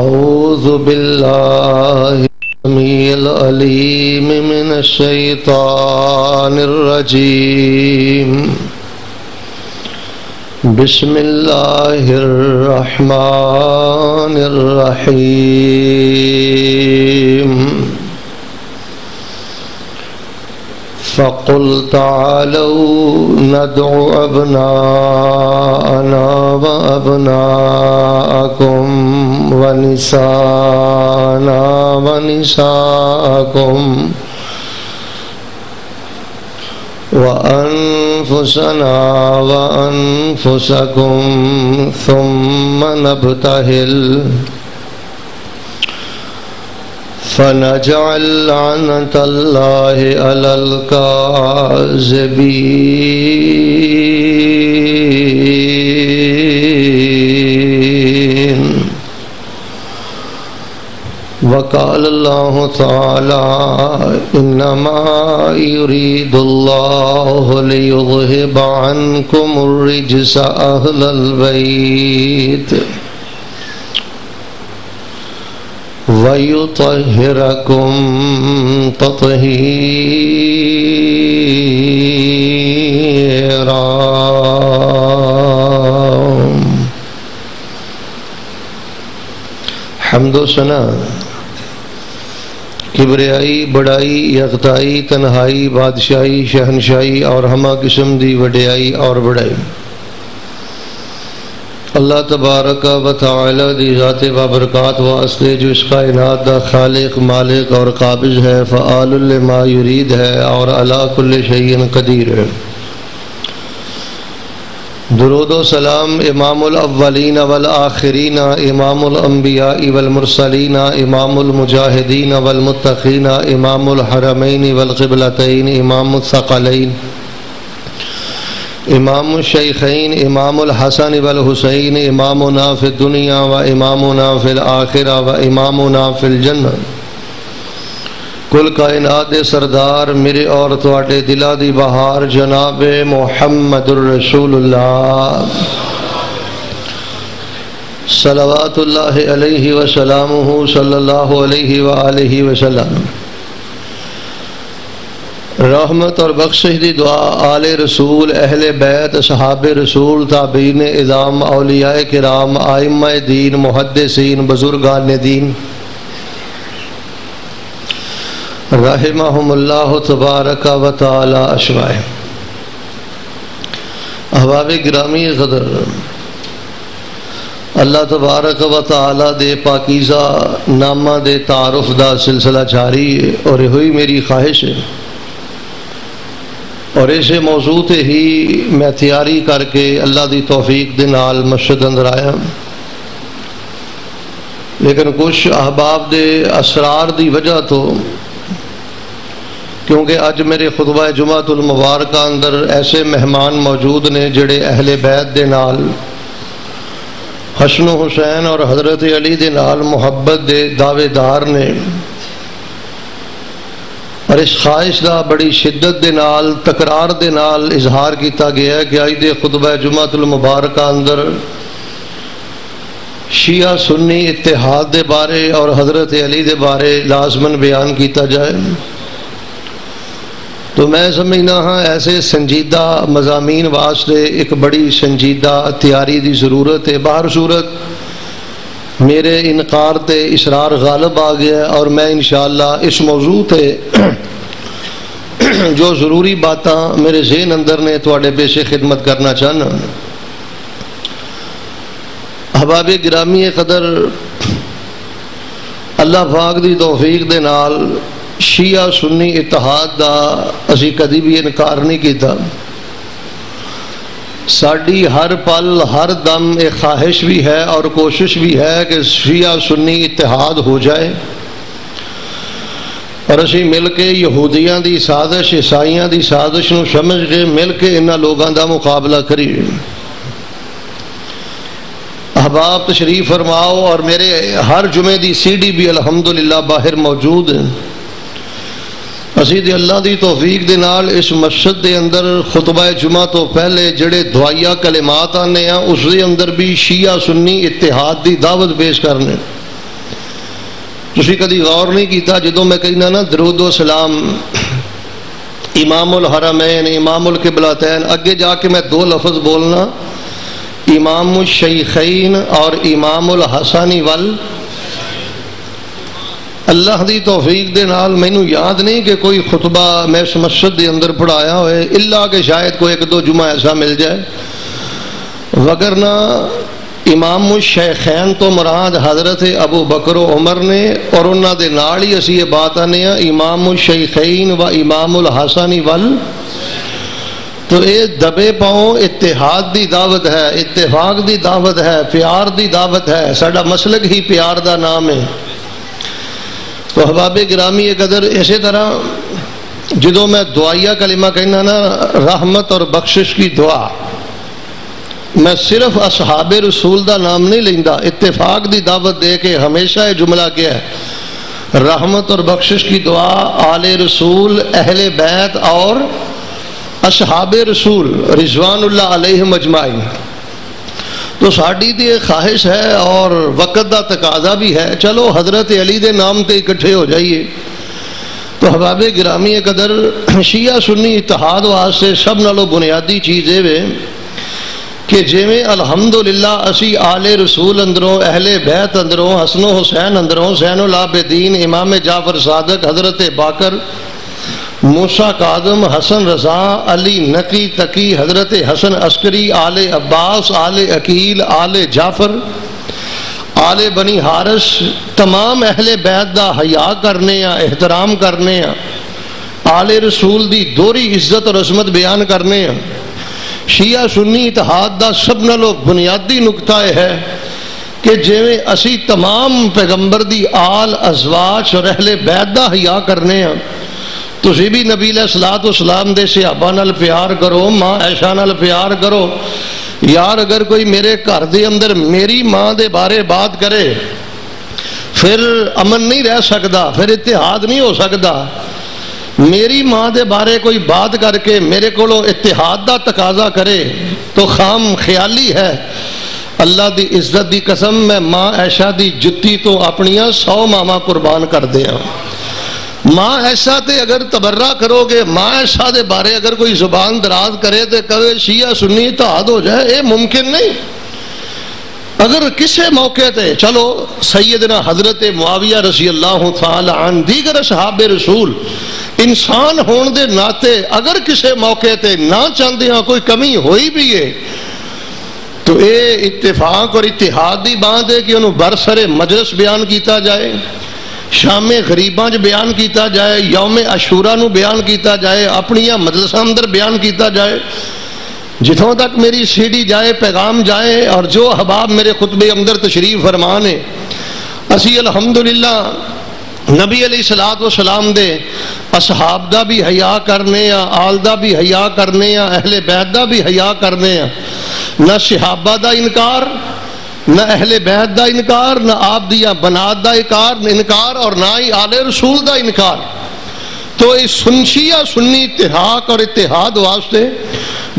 أعوذ بالله السميع العليم من الشيطان الرجيم. بسم الله الرحمن الرحيم. فقل تعالوا ندعو أبناءنا وأبناءكم ونساءنا ونساءكم وأنفسنا وأنفسكم ثم نبتهل فنجعل لعنة الله على الكاذبين. وقال الله تعالى إنما يريد الله ليذهب عنكم الرجس أهل البيت وَيُطَهِّرَكُمْ تَطْهِيرًا. حمد و ثنا، کبریائی، بڑائی، یکتائی، تنہائی، بادشاہی، شہنشاہی اور ہما قسم دی وڈیائی اور بڑائی اللہ تبارک و تعالی دی ذات بابرکات واسطے جو اس کائنات دا خالق، مالک اور قابض ہے، فعال لما یرید ہے اور علی کل شیء قدیر ہے. درود و سلام امام الاولین والآخرین، امام الانبیاء والمرسلین، امام المجاہدین والمتقین، امام الحرمین والقبلتین، امام الثقلین، امام الشیخین، امام الحسن والحسین، امامنا فی الدنیا و امامنا فی الآخرہ و امامنا فی الجنہ. کل کائنات دے سردار میرے اور تواڈے دلاں دی بہار جناب محمد الرسول اللہ صلوات اللہ علیہ وسلامہ صلی اللہ علیہ وآلہ وسلم. رحمت اور بخشش دی دعا آل رسول، اہل بیت، اصحاب رسول، تابعین اعظام، اولیاء کرام، ائمہ دین، محدثین، بزرگان دین رحمہم اللہ تبارک و تعالی اشمائے. احباب گرامی قدر، اللہ تبارک و تعالی دے پاکیزہ نامہ دے تعارف دا سلسلہ جاری ہے اور ہوئی میری خواہش ہے اور اس موضوع تے ہی میں تیاری کر کے اللہ دی توفیق دے نال مسجد اندر آیا، لیکن کچھ احباب دے اسرار دی وجہ تو کیونکہ اج میرے خطبہ جمعۃ المبارکہ اندر ایسے مہمان موجود نے جڑے اہل بیت دے نال حسن و حسین اور حضرت علی دے نال محبت دے دعوے دار نے، اور اس خواہش دا بڑی شدت دے نال، تکرار دے نال اظہار کیتا گیا ہے کہ آج دے خطبہ جمعۃ المبارکہ اندر شیعہ سنی اتحاد دے بارے اور حضرت علی دے بارے لازمن بیان کیتا جائے. تو میں سمجھنا ہاں ایسے سنجیدہ مضامین واسطے ایک بڑی سنجیدہ تیاری دی ضرورت ہے. بہر صورت میرے انکار تے اصرار غالب آ گیا اور میں انشاءاللہ اس موضوع تے جو ضروری باتاں میرے ذہن اندر نے تواڈے پیش خدمت کرنا چاہنا. احباب گرامی قدر، اللہ پاک دی توفیق دے نال شیعہ سنی اتحاد دا اسی کدی بھی انکار نہیں کیتا. ساڑی ہر پل ہر دم ایک خواہش بھی ہے اور کوشش بھی ہے کہ شیعہ سنی اتحاد ہو جائے اور اسی مل کے یہودیاں دی سازش، عیسائیاں دی سازش نو سمجھ کے مل کے انہاں لوگاں دا مقابلہ کریے. احباب تشریف فرماؤ، اور میرے ہر جمعے دی سی ڈی بھی الحمدللہ باہر موجود ہے. اسی دے اللہ دی توفیق دے نال اس مسجد دے اندر خطبہ جمعہ تو پہلے جڑے دعائیہ کلمات آنے ہیں اس دے اندر بھی شیعہ سنی اتحاد دی دعوت پیش کرنے. تسی کدی غور نہیں کیتا جدو میں کہنا نا درود و سلام امام الحرمین امام القبلتین اگے جا کے میں دو لفظ بولنا امام الشیخین اور امام الحسن وال اللہ دی توفیق دے نال مینوں یاد نہیں کہ کوئی خطبہ میں اس مسجد دے اندر پڑھایا ہوئے الا کہ شاید کوئی ایک دو جمعہ ایسا مل جائے، وگرنہ امام الشیخین تو مراد حضرت ابو بکر و عمر نے اور انہاں دے نال ہی اسی یہ بات آنے ہیں امام الشیخین و امام الحسن وال، تو یہ دبے پاؤں اتحاد دی دعوت ہے، اتفاق دی دعوت ہے، پیار دی دعوت ہے، ساڈا مسلک ہی پیار دا نام ہے۔ تو احباب گرامی یہ قدر اسی طرح جدو میں دعائیہ کلمہ کہنا نا رحمت اور بخشش کی دعا، میں صرف اصحاب رسول دا نام نہیں لیندا، اتفاق دی دعوت دے کے ہمیشہ یہ جملہ کیا ہے رحمت اور بخشش کی دعا آل رسول اہل بیت اور اصحاب رسول رضوان اللہ علیہ مجمعین۔ تو ساڑی دی خواہش ہے اور وقت دا تقاضا بھی ہے، چلو حضرت علی دے نام تے اکٹھے ہو جائیے۔ تو احباب گرامی قدر شیعہ سنی اتحاد واسطے سب نالوں بنیادی چیز اے وے کہ جویں الحمدللہ اسی آل رسول اندروں اہل بیت اندروں حسن و حسین اندروں زین العابدین امام جعفر صادق حضرت باقر موسیٰ کاظم حسن رضا علی نقی تقی حضرت حسن عسکری آل عباس آل عقیل آل جعفر آل بنی حارث تمام اہل بیت دا حیا کرنے یا احترام کرنے یا آل رسول دی دوری عزت اور عظمت بیان کرنے یا شیعہ سنی اتحاد دا سب نالوں بنیادی نقطہ یہ ہے کہ جویں اسی تمام پیغمبر دی آل ازواج اور اہل بیت دا حیا کرنے یا تسی بھی نبی علیہ الصلوۃ والسلام دے صحابہ نال پیار کرو، ماں عائشہ نال پیار کرو۔ یار اگر کوئی میرے گھر دے اندر میری ماں دے بارے بات کرے پھر امن نہیں رہ سکتا، پھر اتحاد نہیں ہو سکتا۔ میری ماں دے بارے کوئی بات کر کے میرے کولوں اتحاد دا تقاضا کرے تو خام خیالی ہے۔ اللہ دی عزت دی قسم میں ماں عائشہ دی جُتی تو اپنیاں 100 ماواں قربان کر دیاں۔ ماں ایسا تے اگر تبرہ کرو گے، ماں ایسا دے بارے اگر کوئی زبان دراز کرے تے کہے شیعہ سنی اتحاد ہو جائے، اے ممکن نہیں۔ اگر کسے موقع تے چلو سیدنا حضرت معاویہ رضی اللہ تعالی عنہ دیگر اصحاب رسول انسان ہون دے ناتے اگر کسے موقع تے نہ چاندے ہاں کوئی کمی ہوئی بھی ہے تو اے اتفاق اور اتحاد دی بات ہے کہ انہوں برسر مجلس بیان کیتا جائے، شام غریباں بیان کیتا جائے، یوم عاشورہ نو بیان کیتا جائے، اپنی مدرسہ اندر بیان کیتا جائے، جتوں تک میری سیڑھی جائے پیغام جائے۔ اور جو احباب میرے خطبے اندر تشریف فرما نے اسی الحمدللہ نبی علیہ الصلوۃ والسلام دے اصحاب دا بھی حیا کرنے آ، آل دا بھی حیا کرنے آ، اہل بیت دا بھی حیا کرنے آ۔ نہ صحابہ دا انکار، نہ اہل بیت دا انکار، نہ آپ دیا بنات دا انکار اور نہ ہی آل رسول دا انکار۔ تو اس شیعہ سنی اتحاد اور اتحاد واسطے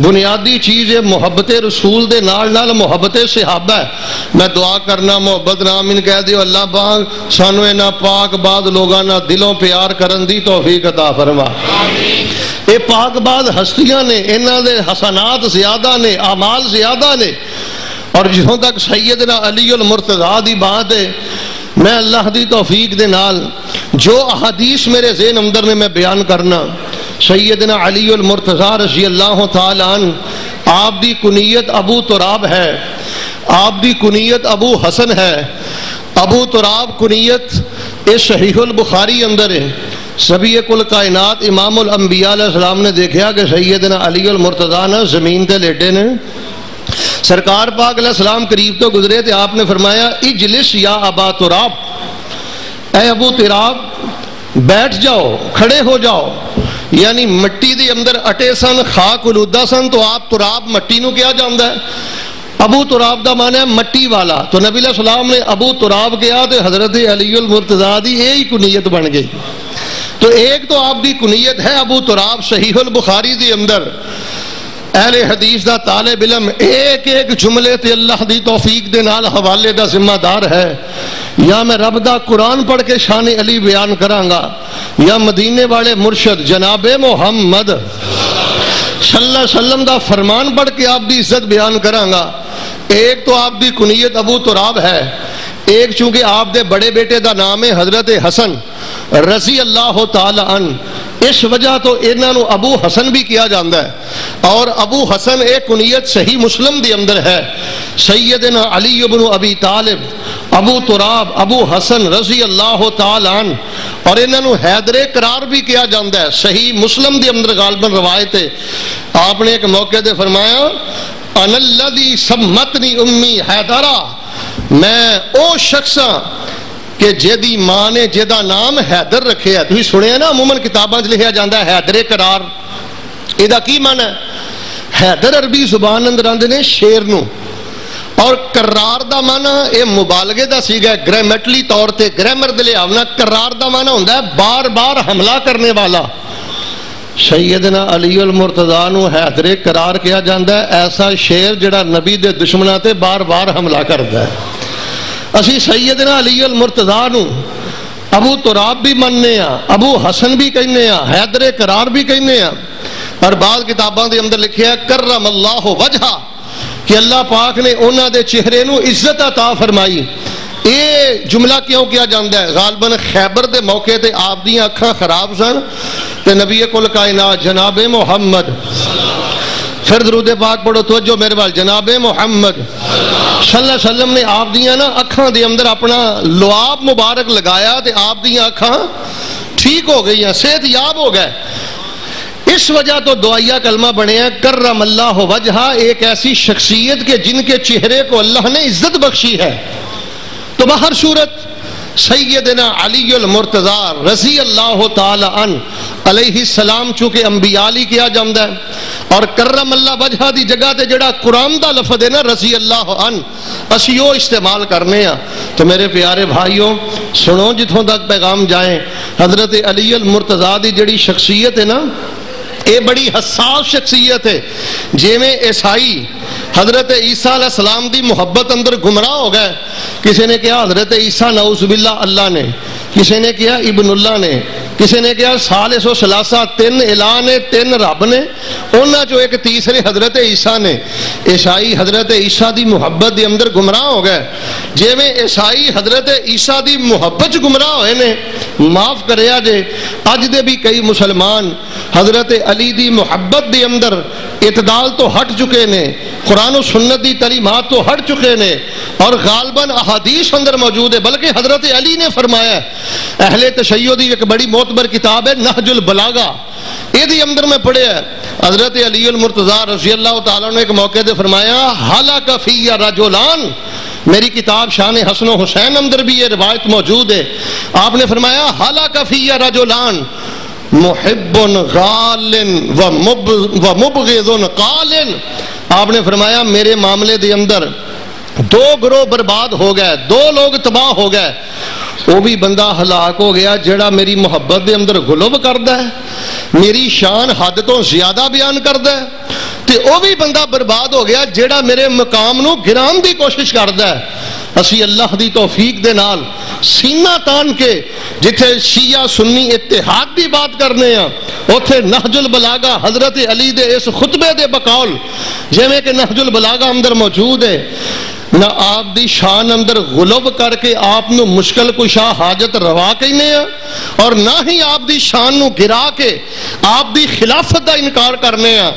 بنیادی چیز محبت رسول دے نال نال محبت صحابہ ہے۔ میں دعا کرنا محبت نامن کہہ دیو اللہ پاک سانو اے نا پاک باد لوگاں نال دلوں پیار کرن دی توفیق عطا فرما۔ اے پاک باد ہستیاں نے، انہاں دے حسنات زیادہ نے، اعمال زیادہ نے۔ اور جتوں تک سیدنا علی المرتضیٰ دی بات ہے میں اللہ دی توفیق دے نال جو احادیث میرے ذہن اندر نے میں بیان کرنا سیدنا علی المرتضیٰ رضی اللہ تعالی عنہ آپ دی کنیت ابو تراب ہے، آپ دی کنیت ابو حسن ہے، ابو تراب کنیت اس صحیح البخاری اندر ہے۔ سبی کل کائنات امام الانبیاء علیہ السلام نے دیکھا کہ سیدنا علی المرتضیٰ نے زمین تے لیٹے نے، سرکار پاک علیہ السلام قریب تو گزرے تھے، آپ نے فرمایا اجلس یا ابا تراب، اے ابو تراب بیٹھ جاؤ، کھڑے ہو جاؤ۔ یعنی مٹی دے اندر اٹے سن، خاک الودا سن، تو آپ تراب مٹی نو کیا جاندا ہے، ابو تراب دا معنی ہے مٹی والا۔ تو نبی علیہ السلام نے ابو تراب کیا تو حضرت علی المرتضیٰ دی یہی کنیت بن گئی۔ تو ایک تو آپ دی کنیت ہے ابو تراب صحیح البخاری دے اندر، اہل حدیث دا طالب علم ایک ایک جملے تے اللہ دی توفیق دے نال حوالے دا ذمہ دار ہے۔ یا میں رب دا قرآن پڑھ کے شان علی بیان کراں گا، یا مدینے والے مرشد جناب محمد صلی اللہ علیہ وسلم دا فرمان پڑھ کے آپ دی عزت بیان کراں گا۔ ایک تو آپ دی کنیت ابو تراب ہے، ایک چونکہ آپ دے بڑے بیٹے دا نام ہے حضرت حسن رضی اللہ تعالی عنہ، اس وجہ تو انہاں نو ابو حسن بھی کیا جاندا ہے۔ اور ابو حسن ایک کنیت صحیح مسلم دے اندر ہے، سیدنا علی بن ابی طالب ابو تراب ابو حسن رضی اللہ تعالی عنہ، اور انہاں نو حیدر قرار بھی کیا جاندا ہے، صحیح مسلم دے اندر غالباً روایت ہے۔ آپ نے ایک موقع دے فرمایا، انا الذی سمتنی امی حیدرہ، میں او شخصاں کہ جیدی ماں نے جیدہ نام حیدر رکھے ہے۔ تھی سنے ہیں نا، عموماً کتاباں لکھیا جاندہ ہے حیدر قرار، ایدہ کی معنی ہے؟ حیدر عربی زبان اندر آندے نے شیر نو، اور قرار دا معنی اے مبالغے دا سیگا ہے، گرامٹلی طور تے گرامر دے لے آونا قرار دا معنی ہوندا ہے بار بار حملہ کرنے والا۔ سیدنا علی المرتضیٰ نو حیدر قرار کیا جاندہ ہے، ایسا شیر جڑا نبی دے دشمناں تے بار بار حملہ کردا ہے۔ اسی سیدنا علی المرتضیٰ نو ابو تراب بھی مننے ہاں، ابو حسن بھی کہنے ہاں، حیدر قرار بھی کہنے ہاں۔ اور بعض کتاباں دے اندر لکھیا ہے کرم اللہ وجہہ، کہ اللہ پاک نے انہاں دے چہرے نو عزت عطا فرمائی۔ اے جملہ کیوں کیا جاندہ ہے؟ غالباً خیبر دے موقع تے آپ دیاں اکھاں خراب سن تے نبی کل کائنات جناب محمد، پھر درود پاک پڑھو توجہ میرے وال، جناب محمد صلی اللہ علیہ وسلم نے آپ دیاں نا اکھاں دے اندر اپنا لعاب مبارک لگایا تے آپ دیاں اکھاں ٹھیک ہو گئی ہیں، صحت یاب ہو گئے۔ اس وجہ تو دعائیہ کلمہ بنے ہیں کرم اللہ وجہہ، ایک ایسی شخصیت کے جن کے چہرے کو اللہ نے عزت بخشی ہے۔ تو بہر صورت سیدنا علی المرتضیٰ رضی اللہ تعالی عنہ علیہ السلام چونکہ انبیاء علی کیا جاندہ ہے، اور کرم اللہ وجہ دی جگہ تے جڑا قرآن دا لفظ ہے نا رضی اللہ عنہ، اسی وہ استعمال کرنے ہیں۔ تو میرے پیارے بھائیوں سنو، جتوں تک پیغام جائیں حضرت علی المرتضیٰ دی جڑی شخصیت ہے نا، اے بڑی حساس شخصیت ہے۔ جے میں عیسائی حضرت عیسیٰ علیہ السلام دی محبت اندر گمراہ ہو گئے، کسی نے کہا حضرت عیسیٰ نعوذ باللہ اللہ نے، کسی نے کہا ابن اللہ نے، کسی نے کہا ثالث و ثلاثہ تین الہ نے، تین رب نے، انہاں جو ایک تیسرے حضرت عیسیٰ نے۔ عیسائی حضرت عیسیٰ دی محبت دے اندر گمراہ ہو گئے، جے میں عیسائی حضرت عیسیٰ دی محبت گمراہ ہوئے نے، معاف کریا جے اج دے بھی کئی مسلمان حضرت علی دی محبت دے اندر اعتدال تو ہٹ چکے نے، قرآن و سنت دی تعلیمات تو ہٹ چکے نے، اور غالباً احادیث اندر موجود ہے، بلکہ حضرت علی نے فرمایا ہے۔ اہل تشیع دی ایک بڑی معتبر کتاب ہے نہج البلاغہ، یہ دی اندر میں پڑھے ہے حضرت علی المرتضیٰ رضی اللہ تعالیٰ نے ایک موقع دے فرمایا ہلاک فی رجلان، میری کتاب شان حسن و حسین اندر بھی یہ روایت موجود ہے، آپ نے فرمایا ہلاک فی رجلان محب غال و مبغض قال، آپ نے فرمایا میرے معاملے دے اندر دو گروہ برباد ہو گئے، دو لوگ تباہ ہو گئے، وہ بھی بندہ ہلاک ہو گیا جڑا میری محبت دے اندر غلو کردا ہے، میری شان حد تو زیادہ بیان کردا ہے، تے وہ بھی بندہ برباد ہو گیا جڑا میرے مقام نو گران دی کوشش کردا ہے۔ اسی اللہ دی توفیق دے نال سینہ تان کے جتھے شیعہ سنی اتحاد دی بات کرنے ہاں، اوتھے نہج البلاغہ حضرت علی دے اس خطبے دے بقول جویں کہ نہج البلاغہ اندر موجود ہے نہ، آپ دی شان اندر غلو کر کے آپ نو مشکل کشا حاجت روا کہنے ہیں، اور نہ ہی آپ دی شان نو گرا کے آپ دی خلافت دا انکار کرنے ہیں۔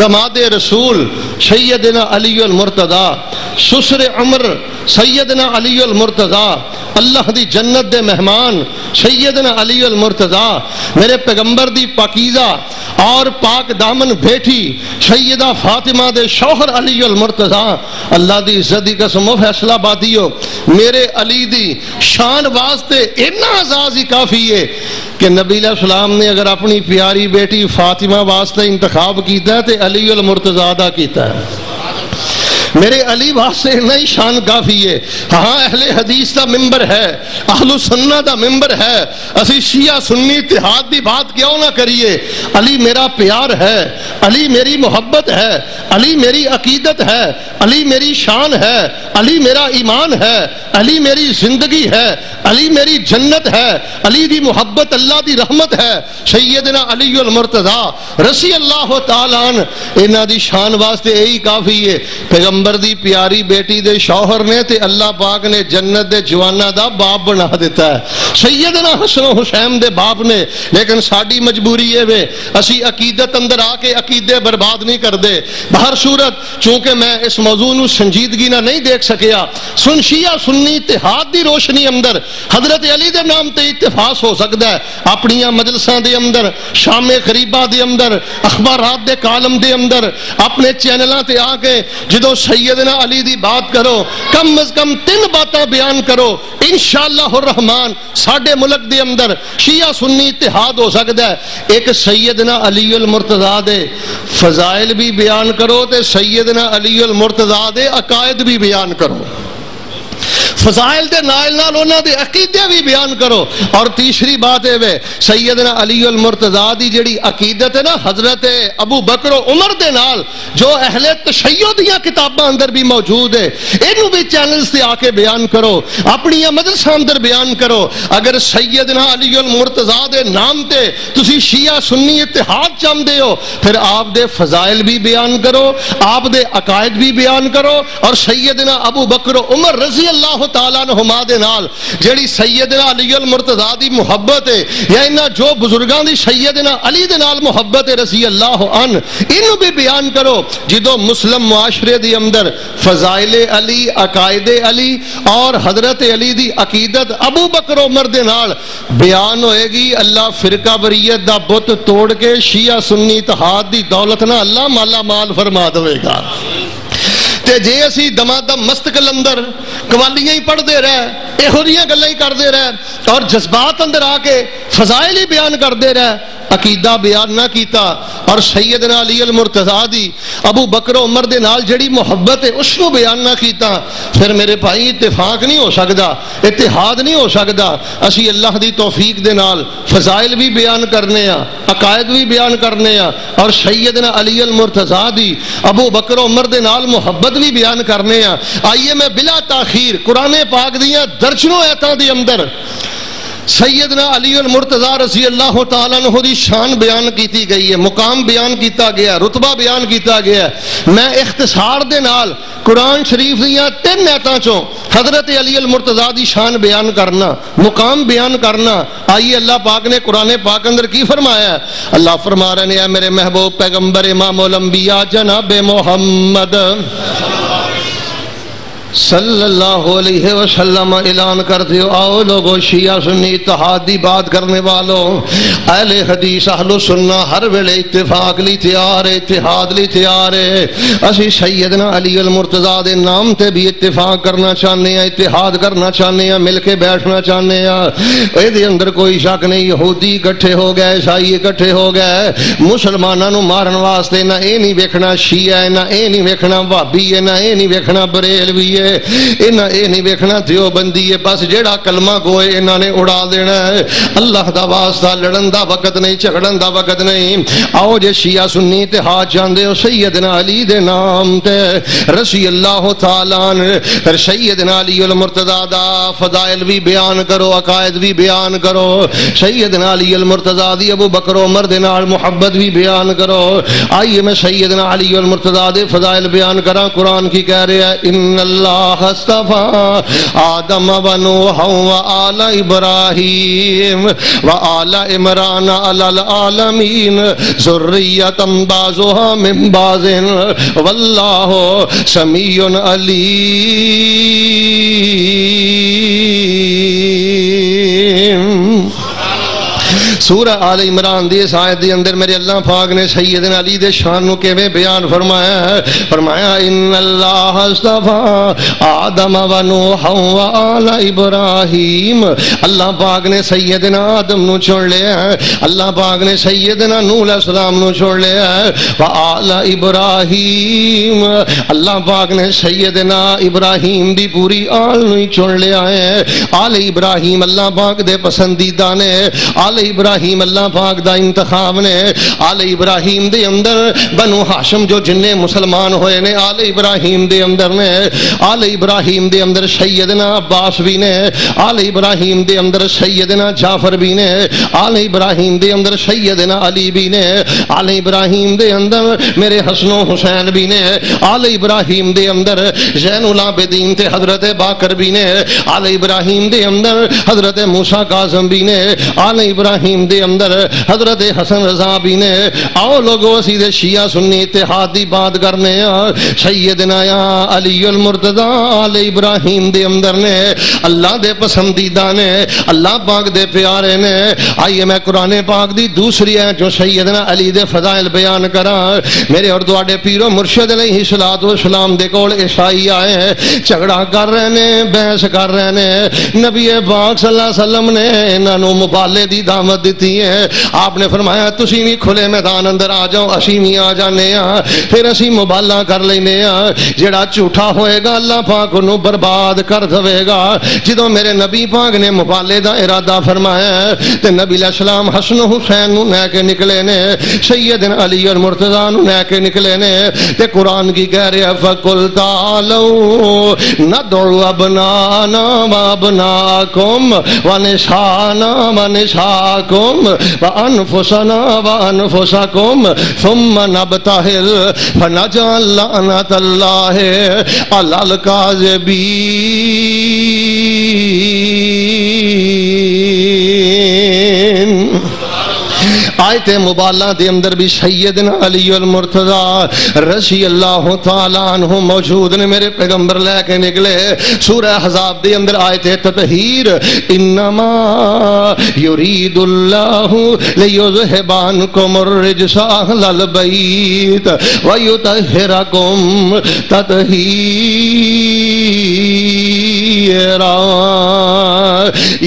دماد رسول سیدنا علی المرتضیٰ، سسر عمر سیدنا علی المرتضیٰ، اللہ دی جنت دے مہمان سیدنا علی المرتضیٰ، میرے پیغمبر دی پاکیزہ اور پاک دامن بیٹھی سیدہ فاطمہ دے شوہر علی المرتضیٰ، اللہ دی عزت دی قسم و فیصلہ بادی ہو، میرے علی دی شان واسطے اتنا اعزاز ہی کافی ہے کہ نبی علیہ السلام نے اگر اپنی پیاری بیٹی فاطمہ واسطے انتخاب کیتا ہے تو علی المرتضیٰ دا کیتا ہے۔ میرے علی واسطے نہیں شان کافی ہے. ہاں اہل حدیث دا ممبر ہے, اہل سنہ دا ممبر ہے, اسی شیعہ سنی اتحاد دی بات کیوں نہ کریے. علی میرا پیار ہے, علی میری محبت ہے, علی میری عقیدت ہے, علی میری شان ہے, علی میرا ایمان ہے, علی میری زندگی ہے, علی میری جنت ہے, علی دی محبت اللہ دی رحمت ہے. سیدنا علی المرتضی رضی اللہ تعالی عنہ انہاں دی شان واسطے یہی کافی ہے. پیغمبر دی پیاری بیٹی دے شوہر نے تے اللہ پاک نے جنت دے جواناں دا باپ بنا دیتا ہے, سیدنا حسن و حسین دے باپ نے. لیکن ساڈی مجبوری ہے وے اسی عقیدت اندر آ کے عقیدے برباد نہیں کر دے. بہر صورت چونکہ میں اس موضوع نو سنجیدگی نہ نہیں دیکھ سکیا, سن شیعہ سنی اتحاد دی روشنی اندر حضرت علی دے نام تے اتفاق ہو سکدا ہے. اپنیاں مجلساں دے اندر, شام قریبا دے اندر, اخبارات دے کالم دے اندر, اپنے چینلاں تے آ کے جدوں سیدنا علی دی بات کرو کم از کم تین باتاں بیان کرو, انشاءاللہ الرحمن ساڈے ملک دے اندر شیعہ سنی اتحاد ہو سکدا ہے. ایک سیدنا علی المرتضی دے فضائل بھی بیان کرو تے سیدنا علی المرتضی دے عقائد بھی بیان کرو, فضائل دے نائل نال انہاں دے عقیدے بھی بیان کرو. اور تیسری بات ہے وے سیدنا علی المرتضی دی جڑی عقیدت ہے نا حضرت ابو بکر و عمر دے نال جو اہل تشیع دیاں کتاباں اندر بھی موجود ہے, اینو بھی چینلز تے آ کے بیان کرو, اپنی مدرسہ اندر بیان کرو. اگر سیدنا علی المرتضی دے نام تے تسی شیعہ سنی اتحاد چاہندے ہو پھر آپ دے فضائل بھی بیان کرو, آپ دے عقائد بھی بیان کرو. اور سیدنا ابو بکر و عمر رضی اللہ تعالیٰ نہما دے نال جیڑی سیدنا علی المرتضی دی محبت ہے یا انہاں جو بزرگاں دی سیدنا علی دے نال محبت ہے رضی اللہ عنہ, انہوں بھی بیان کرو. جدو مسلم معاشرے دی اندر فضائل علی, عقائد علی اور حضرت علی دی عقیدت ابو بکر عمر دے نال بیان ہوئے گی, اللہ فرقہ بریت دا بت توڑ کے شیعہ سنی اتحاد دی دولت نہ اللہ مالا مال فرما دوے گا. تے جے اسی دمادم مست کلندر قوالیاں ہی پڑھ دے رہے, ایہوریاں گلاں ہی کر دے رہے اور جذبات اندر آ کے فضائل ہی بیان کر دے رہے, عقیدہ بیان نہ کیتا. اور سیدنا علی المرتضی دی ابو بکر و عمر دے نال جڑی محبت ہے اس کو بیان نہ کیتا, پھر میرے بھائی اتفاق نہیں ہو سکدا, اتحاد نہیں ہو سکدا. اسی اللہ دی توفیق دے نال فضائل بھی بیان کرنے ہاں, عقائد بھی بیان کرنے ہاں اور سیدنا علی المرتضی دی ابو بکر و عمر دے نال محبت بھی بیان کرنے ہاں. آئیے میں بلا تاخیر قرآن پاک دیاں درجنوں ایتاں دے اندر سیدنا علی المرتضی رضی اللہ تعالیٰ عنہ دی شان بیان کیتی گئی ہے, مقام بیان کیتا گیا ہے, رتبہ بیان کیتا گیا ہے. میں اختصار دے نال قرآن شریف دیاں تین ایتاں چوں حضرت علی المرتضی دی شان بیان کرنا, مقام بیان کرنا. آئیے اللہ پاک نے قرآن پاک اندر کی فرمایا ہے. اللہ فرما رہے ہیں میرے محبوب پیغمبر امام الانبیاء جناب محمد صلی اللہ علیہ وسلم اعلان کر دیو, آؤ لوگو شیعہ سنی اتحاد دی بات کرنے والوں, اہل حدیث اہل سنہ ہر ویلے اتفاق لی تیار ہے, اتحاد لی تیار ہے. اسی سیدنا علی المرتضی دے نام تے بھی اتفاق کرنا چاہنے ہیں, اتحاد کرنا چاہنے ہیں, مل کے بیٹھنا چاہنے ہیں. اے دے اندر کوئی شک نہیں, یہودی اکٹھے ہو گئے, عیسائی اکٹھے ہو گئے, مسلماناں نو مارن واسطے نہ اے نہیں ویکھنا شیعہ ہے, نہ اے نہیں ویکھنا وہابی ہے, نہ اے نہیں ویکھنا بریلوی ہے, اے نہیں ویکھنا دیوبندی ہے, بس جیڑا کلمہ گوئے انہاں نے اڑا دینا ہے. اللہ دا واسطہ, لڑن دا وقت نہیں, جھگڑن دا وقت نہیں. آؤ جے شیعہ سنی اتحاد چاہندے ہو سیدنا علی دے نام تے رضی اللہ تعالی عنہ, سیدنا علی المرتضی دا فضائل بھی بیان کرو, عقائد بھی بیان کرو, سیدنا علی المرتضی دی ابو بکر و عمر دے نال محبت بھی بیان کرو. آئیے میں سیدنا علی المرتضی دے فضائل بیان کراں. قرآن کی کہہ رہے ہیں ان اللہ اصطفى آدم ونوح وآل إبراهيم وآل عمران على العالمين ذرية بعضها من بعض والله سميع عليم. سورہ آل عمران دی اس آیت دے اندر میرے اللہ پاک نے سیدنا علی دے شان نو کیویں بیان فرمایا ہے. فرمایا ان اللہ اصطفی آدم و نوح و آل ابراہیم. اللہ پاک نے سیدنا آدم نو چھوڑ لیا ہے, اللہ پاک نے سیدنا نوح علیہ السلام نو چھوڑ لیا ہے. و آل ابراہیم, اللہ پاک نے سیدنا ابراہیم دی پوری آل نو چھوڑ لیا ہے. آل ابراہیم اللہ پاک دے پسندیدہ نے, آل ابراہیم اللہ پاک دا انتخاب نے. آل ابراہیم دے اندر بنو ہاشم جو جننے مسلمان ہوئے نے آل ابراہیم دے اندر نے. آل ابراہیم دے اندر سیدنا عباس بھی نے, آل ابراہیم دے اندر سیدنا جعفر بھی نے, آل ابراہیم دے اندر سیدنا علی بھی نے, آل ابراہیم دے اندر میرے حسن و حسین بھی نے, آل ابراہیم دے اندر زین العابدین تے حضرت باقر بھی نے, آل ابراہیم دے اندر حضرت موسیٰ کاظم بھی نے, آل ابراہیم دے اندر حضرت حسن رضا بھی نے. آؤ لوگوں اسی دے شیعہ سنی اتحاد دی بات کرنے. سیدنا یا علی المرتضی آل ابراہیم دے اندر نے, اللہ دے پسندیدہ نے, اللہ پاک دے پیارے نے. آئیے میں قرآن پاک دی دوسری ہے جو سیدنا علی دے فضائل بیان کرا. میرے اور دعاڑے پیرو مرشد علیہ السلام دے کول عیسائی آئے ہیں, جھگڑا کر رہے نے, بحث کر رہے نے. نبی پاک صلی اللہ علیہ وسلم نے انہوں مبالے دی دعوت دیتی ہے. آپ نے فرمایا تسی بھی کھلے میدان اندر آ جاؤ, اسی بھی آ جانے ہاں, پھر اسی مبالہ کر لینے ہاں. جڑا جھوٹا ہوئے گا اللہ پاک انہوں برباد کر دے گا. جدوں میرے نبی پاک نے مبالے دا ارادہ فرمایا ہے تے نبی علیہ السلام حسن حسین نو لے کے نکلے نے, سیدنا علی اور مرتضیٰ نو لے کے نکلے نے. تے قرآن کی کہہ رہے فَقُلْ تَعَالَوْا نَدْعُ أَبْنَاءَنَا وَأَبْنَاءَكُمْ وَنِسَاءَنَا وَنِسَاءَكُمْ وَأَنفُسَنَا وَأَنفُسَكُمْ ثُمَّ نَبْتَهِلْ فَنَجْعَلَ لَعْنَةَ اللَّهِ عَلَى الْكَاذِبِينَ. آیت مبالہ دے اندر بھی سیدنا علی المرتضی رضی اللہ تعالیٰ عنہ موجود نے, میرے پیغمبر لے کے نکلے. سورہ احزاب دے اندر آیت تطہیر انما یرید اللہ لیذھب عنکم الرجس اہل البیت ویطہرکم تطہیرا.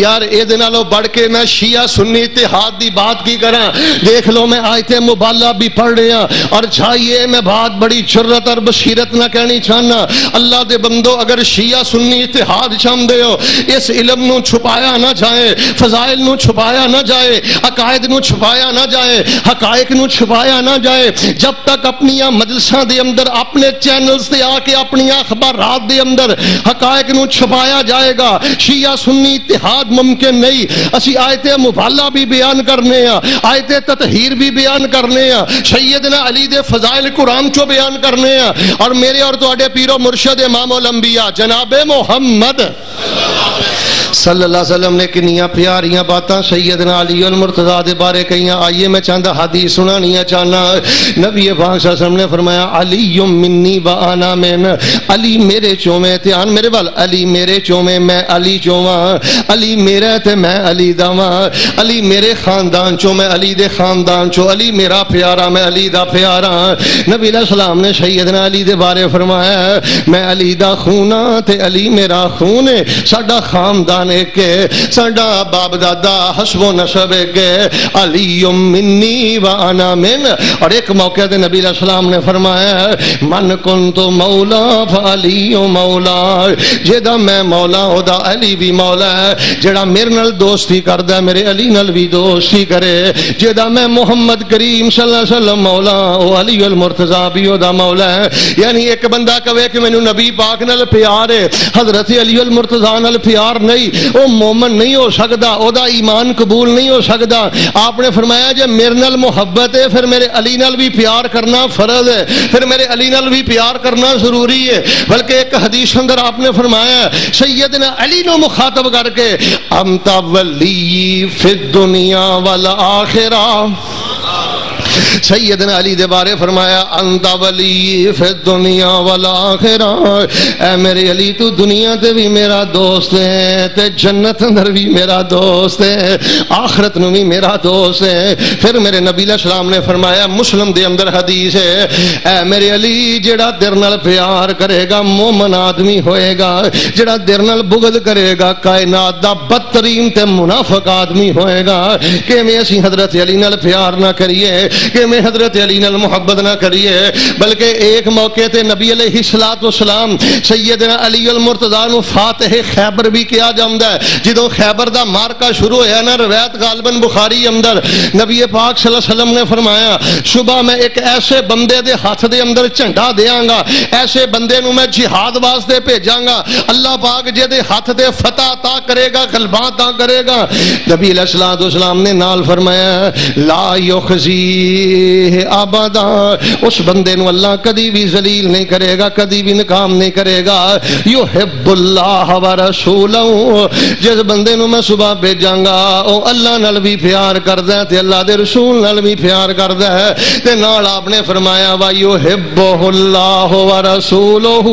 یار اے دنالو بڑھ کے میں شیعہ سنی اتحاد دی بات کی کریں. دیکھ لو میں آیت مبالہ بھی پڑھ رہے ہیں, اور چاہیے میں بہت بڑی جرات اور بصیرت نہ کہنی چاہنا. اللہ دے بندو اگر شیعہ سنی اتحاد چاہندے ہو, اس علم نو چھپایا نہ جائے, فضائل نو چھپایا نہ جائے, عقائد نو چھپایا نہ جائے, حقائق نو چھپایا نہ جائے. جب تک اپنی مجلساں دے اندر اپنے چینلز تے آ کے اپنی اخبارات دے اندر حقائق نو چھپایا جائے گا شیعہ سنی اتحاد ممکن نہیں. اسی آیت مبالہ بھی بیان کرنے ہیں, آیت تطہیر بھی بیان کرنے ہیں, سیدنا علی دے فضائل قرآن چو بیان کرنے ہیں. اور میرے اور تواڈے پیرو مرشد امام الانبیاء جناب محمد صلی اللہ علیہ وسلم نے کنیاں پیاریاں باتاں سیدنا علی المرتضیٰ دے بارے کہیاں. آئیے میں چند حدیث سنانیاں چاہنا. نبی پاک صلی اللہ علیہ وسلم نے فرمایا علی منی و انا من, علی میرے چومے تے آن میرے بال, علی میرے چومے میں علی چوماں, علی میرے تے میں علی داواں, علی میرے خاندان چو میں علی دے خاندان چو, علی میرا پیارا میں علی دا پیارا. نبی علیہ السلام نے سیدنا علی دے بارے فرمایا میں علی دا خونا تے علی میرا خون ہے, ساڈا خاندان ایک ہے, ساڈا باب دادا حسب و نسب ایک ہے, علی منی و انا من. اور ایک موقع دے نبی علیہ السلام نے فرمایا من کنت مولا فعلی مولا, جیدہ میں مولا ہو دا علی بھی مولا ہے, جیدہ میرے نال دوستی کردہ میرے علی نال بھی دوستی کرے, جیدہ میں محمد کریم صلی اللہ علیہ وسلم مولا او علی المرتضیٰ بھی ہو دا مولا ہے. یعنی ایک بندہ کہے کہ میں نے نبی پاک نال پیار ہے, حضرت علی المرتضیٰ نال پیار نہیں, وہ مومن نہیں ہو سکتا, او دا ایمان قبول نہیں ہو سکتا. آپ نے فرمایا جب میرے نال محبت ہے پھر میرے علی نال بھی پیار کرنا فرض ہے, پھر میرے علی نال بھی پیار کرنا ضروری ہے. بلکہ ایک حدیث اندر آپ نے فرمایا سیدنا علی نو مخاطب کر کے انت ولی فی الدنیا والآخرہ, سیدنا علی دے بارے فرمایا انت ولی فی الدنیا والآخرہ، اے میرے علی تو دنیا تے بھی میرا دوست ہے تے جنت اندر بھی میرا دوست ہے، آخرت نو بھی میرا دوست ہے۔ پھر میرے نبی علیہ السلام نے فرمایا مسلم دے اندر حدیث ہے اے میرے علی جڑا دل نال پیار کرے گا مومن آدمی ہوئے گا، جڑا دل نال بغض کرے گا کائنات دا بدترین تے منافق آدمی ہوئے گا۔ کہ میں اسی حضرت علی نال پیار نہ کریے، کہ میں حضرت علی نال محبت نہ کریے، بلکہ ایک موقع تے نبی علیہ السلام سیدنا علی المرتضیٰ نو فاتح خیبر بھی کیا جاندہ ہے۔ جدوں خیبر دا مارکا شروع ہویا نا، روایت غالباً بخاری اندر نبی پاک صلی اللہ علیہ وسلم نے فرمایا صبح میں ایک ایسے بندے دے ہاتھ دے اندر جھنڈا دیاں گا، ایسے بندے نو میں جہاد واسطے بھیجاں گا، اللہ پاک جے دے ہاتھ دے فتح عطا کرے گا، غلبہ عطا کرے گا۔ نبی علیہ السلام نے نال فرمایا لا یخزیہ ابدا، اس بندے نو اللہ کدی بھی ذلیل نہیں کرے گا، کدی بھی ناکام نہیں کرے گا۔ یحب اللہ ورسولہ، جس بندے نو میں صبح بھیجاں گا او اللہ نال بھی پیار کردا ہے تے اللہ دے رسول نال بھی پیار کردا ہے۔ تے نال آپ نے فرمایا وا یحبہ اللہ ورسولہ،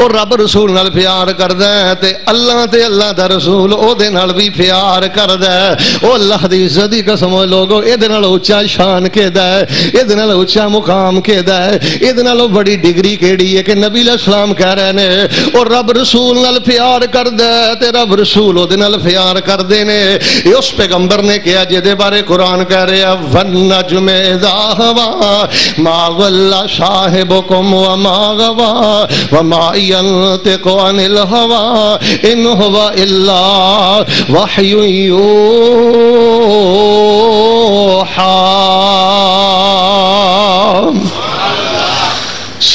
اور رب رسول نال پیار کردہ ہے تے اللہ دا رسول او دے نال بھی پیار کردہ ہے۔ او اللہ دی عزت دی قسم ہوئے لوگو، اے دے نال اونچا شان کے دا ہے، اے دے نال اونچا مقام کے دا ہے، اے دے نال بڑی ڈگری کیڑی ہے کہ نبی علیہ السلام کہہ رہے نے او رب رسول نال پیار کردہ ہے تے رب رسول او دے نال پیار کردے نے۔ اس پیغمبر نے کیا جے دے بارے قرآن کہہ رہے ہیں وَالنَّجْمِ اِذَا هَوَا مَا وَلَّا صَاحِبُكُمْ وَمَا غَوَا وَمَا يَنْتِقُ عَنِ الْهَوَىٰ إِنْ هُوَ إِلَّا وَحْيٌ يُوحَىٰ۔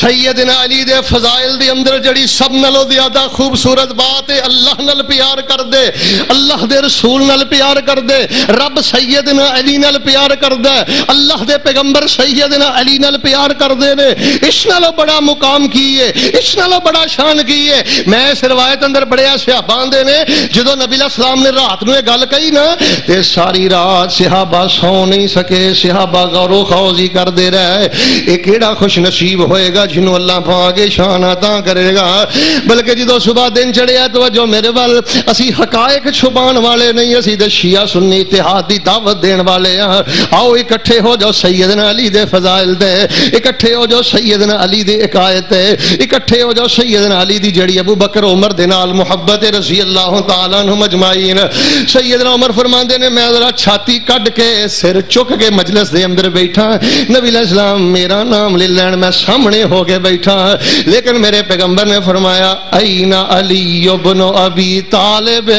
سیدنا علی دے فضائل دے اندر جڑی سب نلو زیادہ خوبصورت بات ہے اللہ نال پیار کر دے، اللہ دے رسول نال پیار کر دے، رب سیدنا علی نال پیار کر دے، اللہ دے پیغمبر سیدنا علی نال پیار کر دے نے۔ اس نالو بڑا مقام کیے، اس نالو بڑا شان کیے۔ میں اس روایت اندر بڑے صحابہ دے نے جدوں نبی علیہ السلام نے رات نو گل کہی نا تے ساری رات صحابہ سو نہیں سکے، صحابہ غور و خوضی کر دے رہے اے کیڑا خوش نصیب ہوئے گا جنہوں اللہ پاکے شان عطا کرے گا۔ بلکہ جدو صبح دن چڑھے ہے توجہ میرے وال، اسی حقائق چھپان والے نہیں، اسی دے شیعہ سنی اتحاد دی دعوت دین والے ہیں۔ آؤ اکٹھے ہو جاؤ سیدنا علی دے فضائل دے، اکٹھے ہو جاؤ سیدنا علی دے اکایت دے، اکٹھے ہو جاؤ سیدنا علی دی جڑی ابو بکر عمر دے نال محبت رضی اللہ تعالیٰ عنہم اجمعین۔ سیدنا عمر فرماندے نے میں ذرا چھاتی کڈ کے سر چک کے مجلس دے اندر بیٹھا، نبی علیہ السلام میرا نام لے لین میں سامنے ہو کے بیٹھا، لیکن میرے پیغمبر نے فرمایا اَیْنَ عَلِیُّ بْنُ عَبِی طَالِبٍ،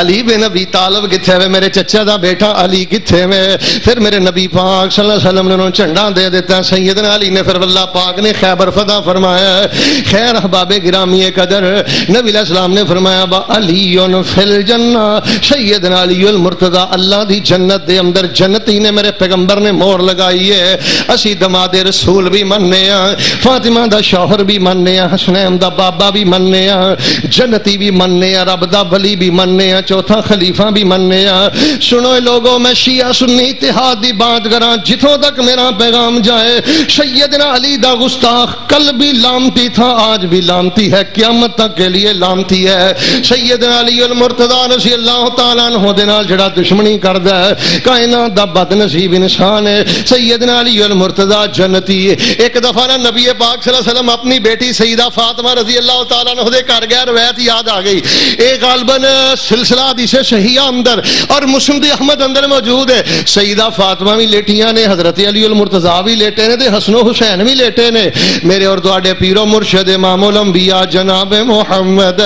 علی بن ابی طالب گتھے ہوئے میرے چچا دا بیٹا علی گتھے ہوئے۔ پھر میرے نبی پاک صلی اللہ علیہ وسلم نے انہوں چنڈا دے دیتا ہے۔ سیدنا علی نے پھر اللہ پاک نے خیبر فتح فرمایا ہے۔ خیر احباب گرامی قدر، نبی علیہ السلام نے فرمایا با علی فی الجنہ، سیدنا علی المرتضیٰ اللہ دی جنت دے اندر جنتی نے میرے پیغمبر نے مور لگائی ہے۔ اسی دماد رسول بھی مننے ہیں، فاطمہ دا شوہر بھی مننے ہیں، حسنین دا بابا بھی مننے ہیں، جنتی بھی مننے ہیں، رب دا ولی بھی مننے ہیں، چوتھا خلیفہ بھی مننے ہیں۔ سنو لوگوں میں شیعہ سنی اتحاد دی بات کراں، جتوں تک میرا پیغام جائے سیدنا علی دا گستاخ کل بھی لامتی تھا، آج بھی لامتی ہے، قیامت تک کے لیے لامتی ہے۔ سیدنا علی المرتضیٰ رضی اللہ تعالیٰ عنہ دے نال جڑا دشمنی کردا ہے کائنات دا بد نصیب انسان ہے۔ سیدنا علی المرتضیٰ جنتی ہے۔ ایک دفعہ نا نبی پاک صلی اللہ علیہ وسلم اپنی بیٹی سیدہ فاطمہ رضی اللہ تعالیٰ عنہ دے کر گئے، روایت یاد آ گئی، ایک غالباً سلسلہ حدیث صحیحہ اندر اور مسند احمد اندر موجود ہے۔ سیدہ فاطمہ بھی لیٹیاں نے، حضرت علی المرتضیٰ بھی لیٹے نے، حسن و حسین بھی لیٹے نے۔ میرے اور تواڈے پیرو مرشد امام الانبیاء جناب محمد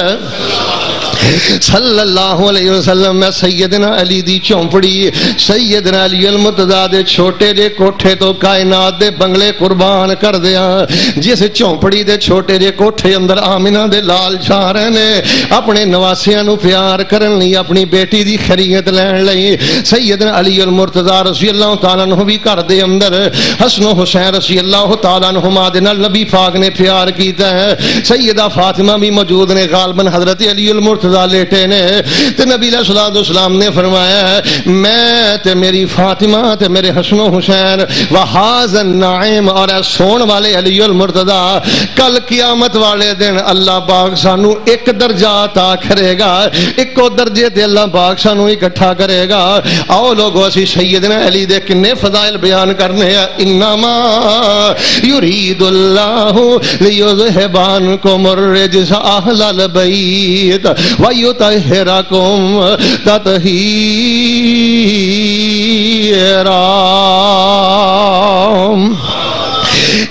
صلی اللہ علیہ وسلم میں سیدنا علی دی چونپڑی، سیدنا علی المرتضیٰ دے چھوٹے دے کوٹھے تو کائنات دے بنگلے قربان کر دیا۔ جس چونپڑی دے چھوٹے دے کوٹھے اندر آمینہ دے لال جا رہے نے اپنے نواسیاں نو پیار کرن لئی، اپنی بیٹی دی خیریت لین لئی۔ سیدنا علی المرتضیٰ رضی اللہ تعالیٰ عنہ بھی کر دے اندر، حسن و حسین رضی اللہ تعالیٰ عنہما دے نال نبی پاک نے پیار کیتا ہے۔ سیدہ فاطمہ بھی موجود نے، غالباً حضرت علی المرتضیٰ جنازہ لیٹے نے تے نبی علیہ الصلوۃ والسلام نے فرمایا ہے میں تے میری فاطمہ تے میرے حسن و حسین و ھذا النعیم اور سون والے علی المرتضی کل قیامت والے دن اللہ پاک سانو ایک درجہ عطا کرے گا، ایکو درجے تے اللہ پاک سانو اکٹھا کرے گا۔ آؤ لوگو اسی سیدنا علی دے کنے فضائل بیان کرنے ہیں۔ انما یرید اللہ لیذھب عنکم الرجس اہل البیت ویطہرکم تطہیرا۔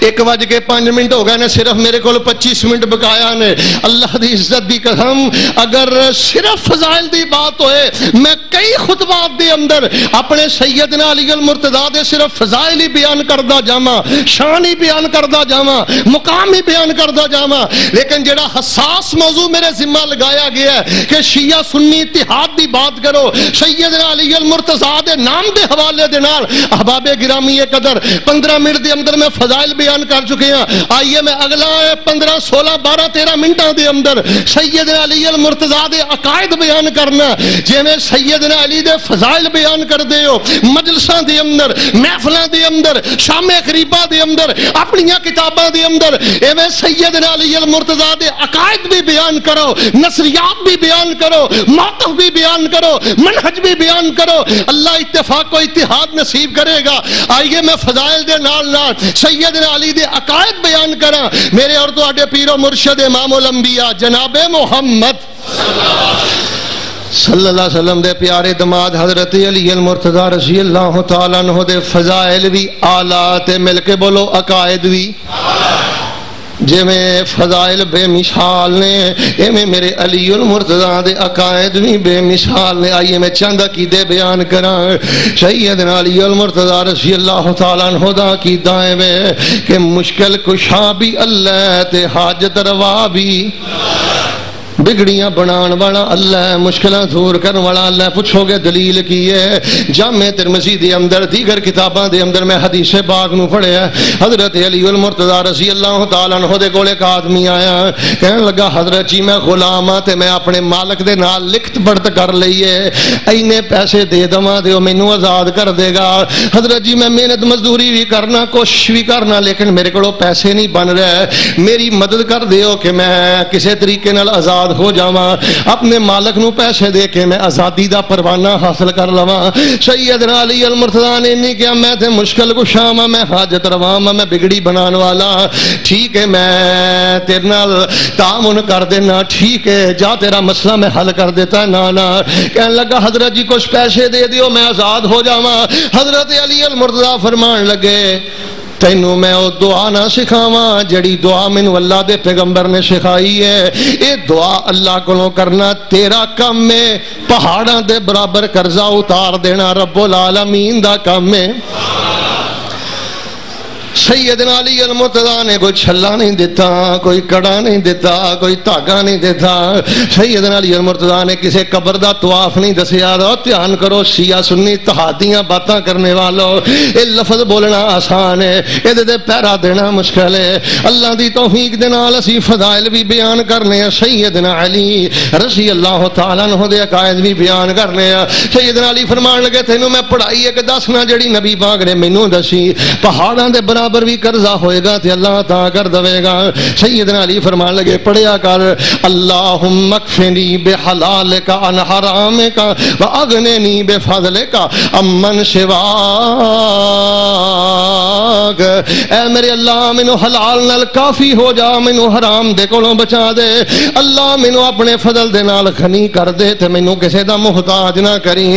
1:05 ہو گئے نے، صرف میرے کول 25 منٹ بقایا نے۔ اللہ دی عزت دی قسم اگر صرف فضائل دی بات ہوئے میں کئی خطبات دے اندر اپنے سیدنا علی المرتضیٰ دے صرف فضائل ہی بیان کردا جاواں، شان ہی بیان کردا جاواں، مقام ہی بیان کردا جاواں، لیکن جڑا حساس موضوع میرے ذمہ لگایا گیا ہے کہ شیعہ سنی اتحاد دی بات کرو، سیدنا علی المرتضیٰ دے نام دے حوالے دے نال احباب گرامی قدر 15 منٹ دے اندر میں فضائل بیان کر چکے ہیں۔ آئیے میں اگلا 15 16 12 13 منٹاں دے اندر سیدنا علی المرتضیٰ دے عقائد بیان کرنا، جے میں سیدنا علی دے فضائل بیان کر دے ہو مجلساں دے اندر، محفلاں دے اندر، شام غریباں دے اندر، اپنیاں کتاباں دے اندر، اے میں سیدنا علی المرتضیٰ دے عقائد بھی بیان کرو، نظریات بھی بیان کرو، موقف بھی بیان کرو، منہج بھی بیان کرو۔ اللہ اتفاق و اتحاد نصیب کرے گا۔ آئیے میں فضائل دے نال نال سیدنا علی دے عقائد بیان کرا۔ میرے اور تو اڈے پیرو مرشد امام الانبیاء جناب محمد صلی اللہ علیہ وسلم دے پیارے دماد حضرت علی المرتضیٰ رضی اللہ تعالیٰ عنہ دے فضائل بھی آلات مل کے بولو عقائد بھی جے میں فضائل بے مثال نے، اے میں میرے علی المرتضیٰ دے عقائد بھی بے مثال نے۔ آئیے میں چند عقیدے بیان کراں۔ سیدنا علی المرتضیٰ رضی اللہ تعالیٰ عنہ دا عقیدہ ہے میں کہ مشکل کشا بھی اللہ تے حاجت روا بھی، بگڑیاں بنان والا اللہ، مشکلہ دور کرن والا اللہ۔ پوچھو گے دلیل کی ہے؟ جامع ترمذی دے اندر دیگر کتاباں دے اندر میں حدیث پاک نو پڑھے ہے، حضرت علی المرتضیٰ رضی اللہ تعالیٰ عنہ دے کول ایک آدمی آیا، کہنے لگا حضرت جی میں غلام ہاں تے میں اپنے مالک دے نال لکھت پڑھت کر لئیے، اینے پیسے دے دواں تے او مینوں آزاد کر دے گا۔ حضرت جی میں محنت مزدوری بھی کرنا، کوشش بھی کرنا، لیکن میرے کولوں پیسے نہیں بن رہے، میری مدد کر دیو کہ میں کسے طریقے نال آزاد ہو جاواں، اپنے مالک نو پیسے دے کے میں آزادی دا پروانہ حاصل کر لواں۔ سیدنا علی المرتضیٰ نے نہیں کیا میں تے مشکل کشاں، میں حاجت رواں، میں بگڑی بنان والا، ٹھیک ہے میں تیرے نال تعاون کر دینا، ٹھیک ہے جا تیرا مسئلہ میں حل کر دیتا ہے۔ نانا کہنے لگا حضرت جی کچھ پیسے دے دیو میں آزاد ہو جاواں۔ حضرت علی المرتضیٰ فرمان لگے تینوں میں او دعا نہ سکھاواں جڑی دعا مینوں اللہ دے پیغمبر نے سکھائی ہے، اے دعا اللہ کولوں کرنا تیرا کم ہے، پہاڑاں دے برابر قرضہ اتار دینا رب العالمین دا کم ہے۔ سیدنا علی المرتضیٰ نے کوئی چھلا نہیں دیتا، کوئی کڑا نہیں دیتا، کوئی تاگا نہیں دیتا۔ سیدنا علی المرتضیٰ نے کسے قبر دا طواف نہیں دسیا۔ دھیان کرو شیعہ سنی اتحادیاں باتاں کرنے والوں، اے لفظ بولنا آسان ہے، اے دے پیرا دینا مشکل ہے۔ اللہ دی توفیق دے نال اسی فضائل بھی بیان کرنے ہیں، سیدنا علی رضی اللہ تعالیٰ عنہ دے عقائد بھی بیان کرنے ہیں۔ سیدنا علی فرمان لگے تینوں میں پڑھائی ایک دسنا جڑی نبی پاک نے مینوں دسی، پہاڑاں دے برابر پر بھی قرضہ ہوئے گا تے اللہ عطا کر دے گا۔ سیدنا علی فرمان لگے پڑھیا کر اللہم اکفنی بحلالک عن حرامک واغننی بفضلک امن سواک۔ اے میرے اللہ مینوں حلال نال کافی ہو جا، مینوں حرام دے کولوں بچا دے، اللہ مینوں اپنے فضل دے نال غنی کر دے تے مینوں کسے دا محتاج نہ کری۔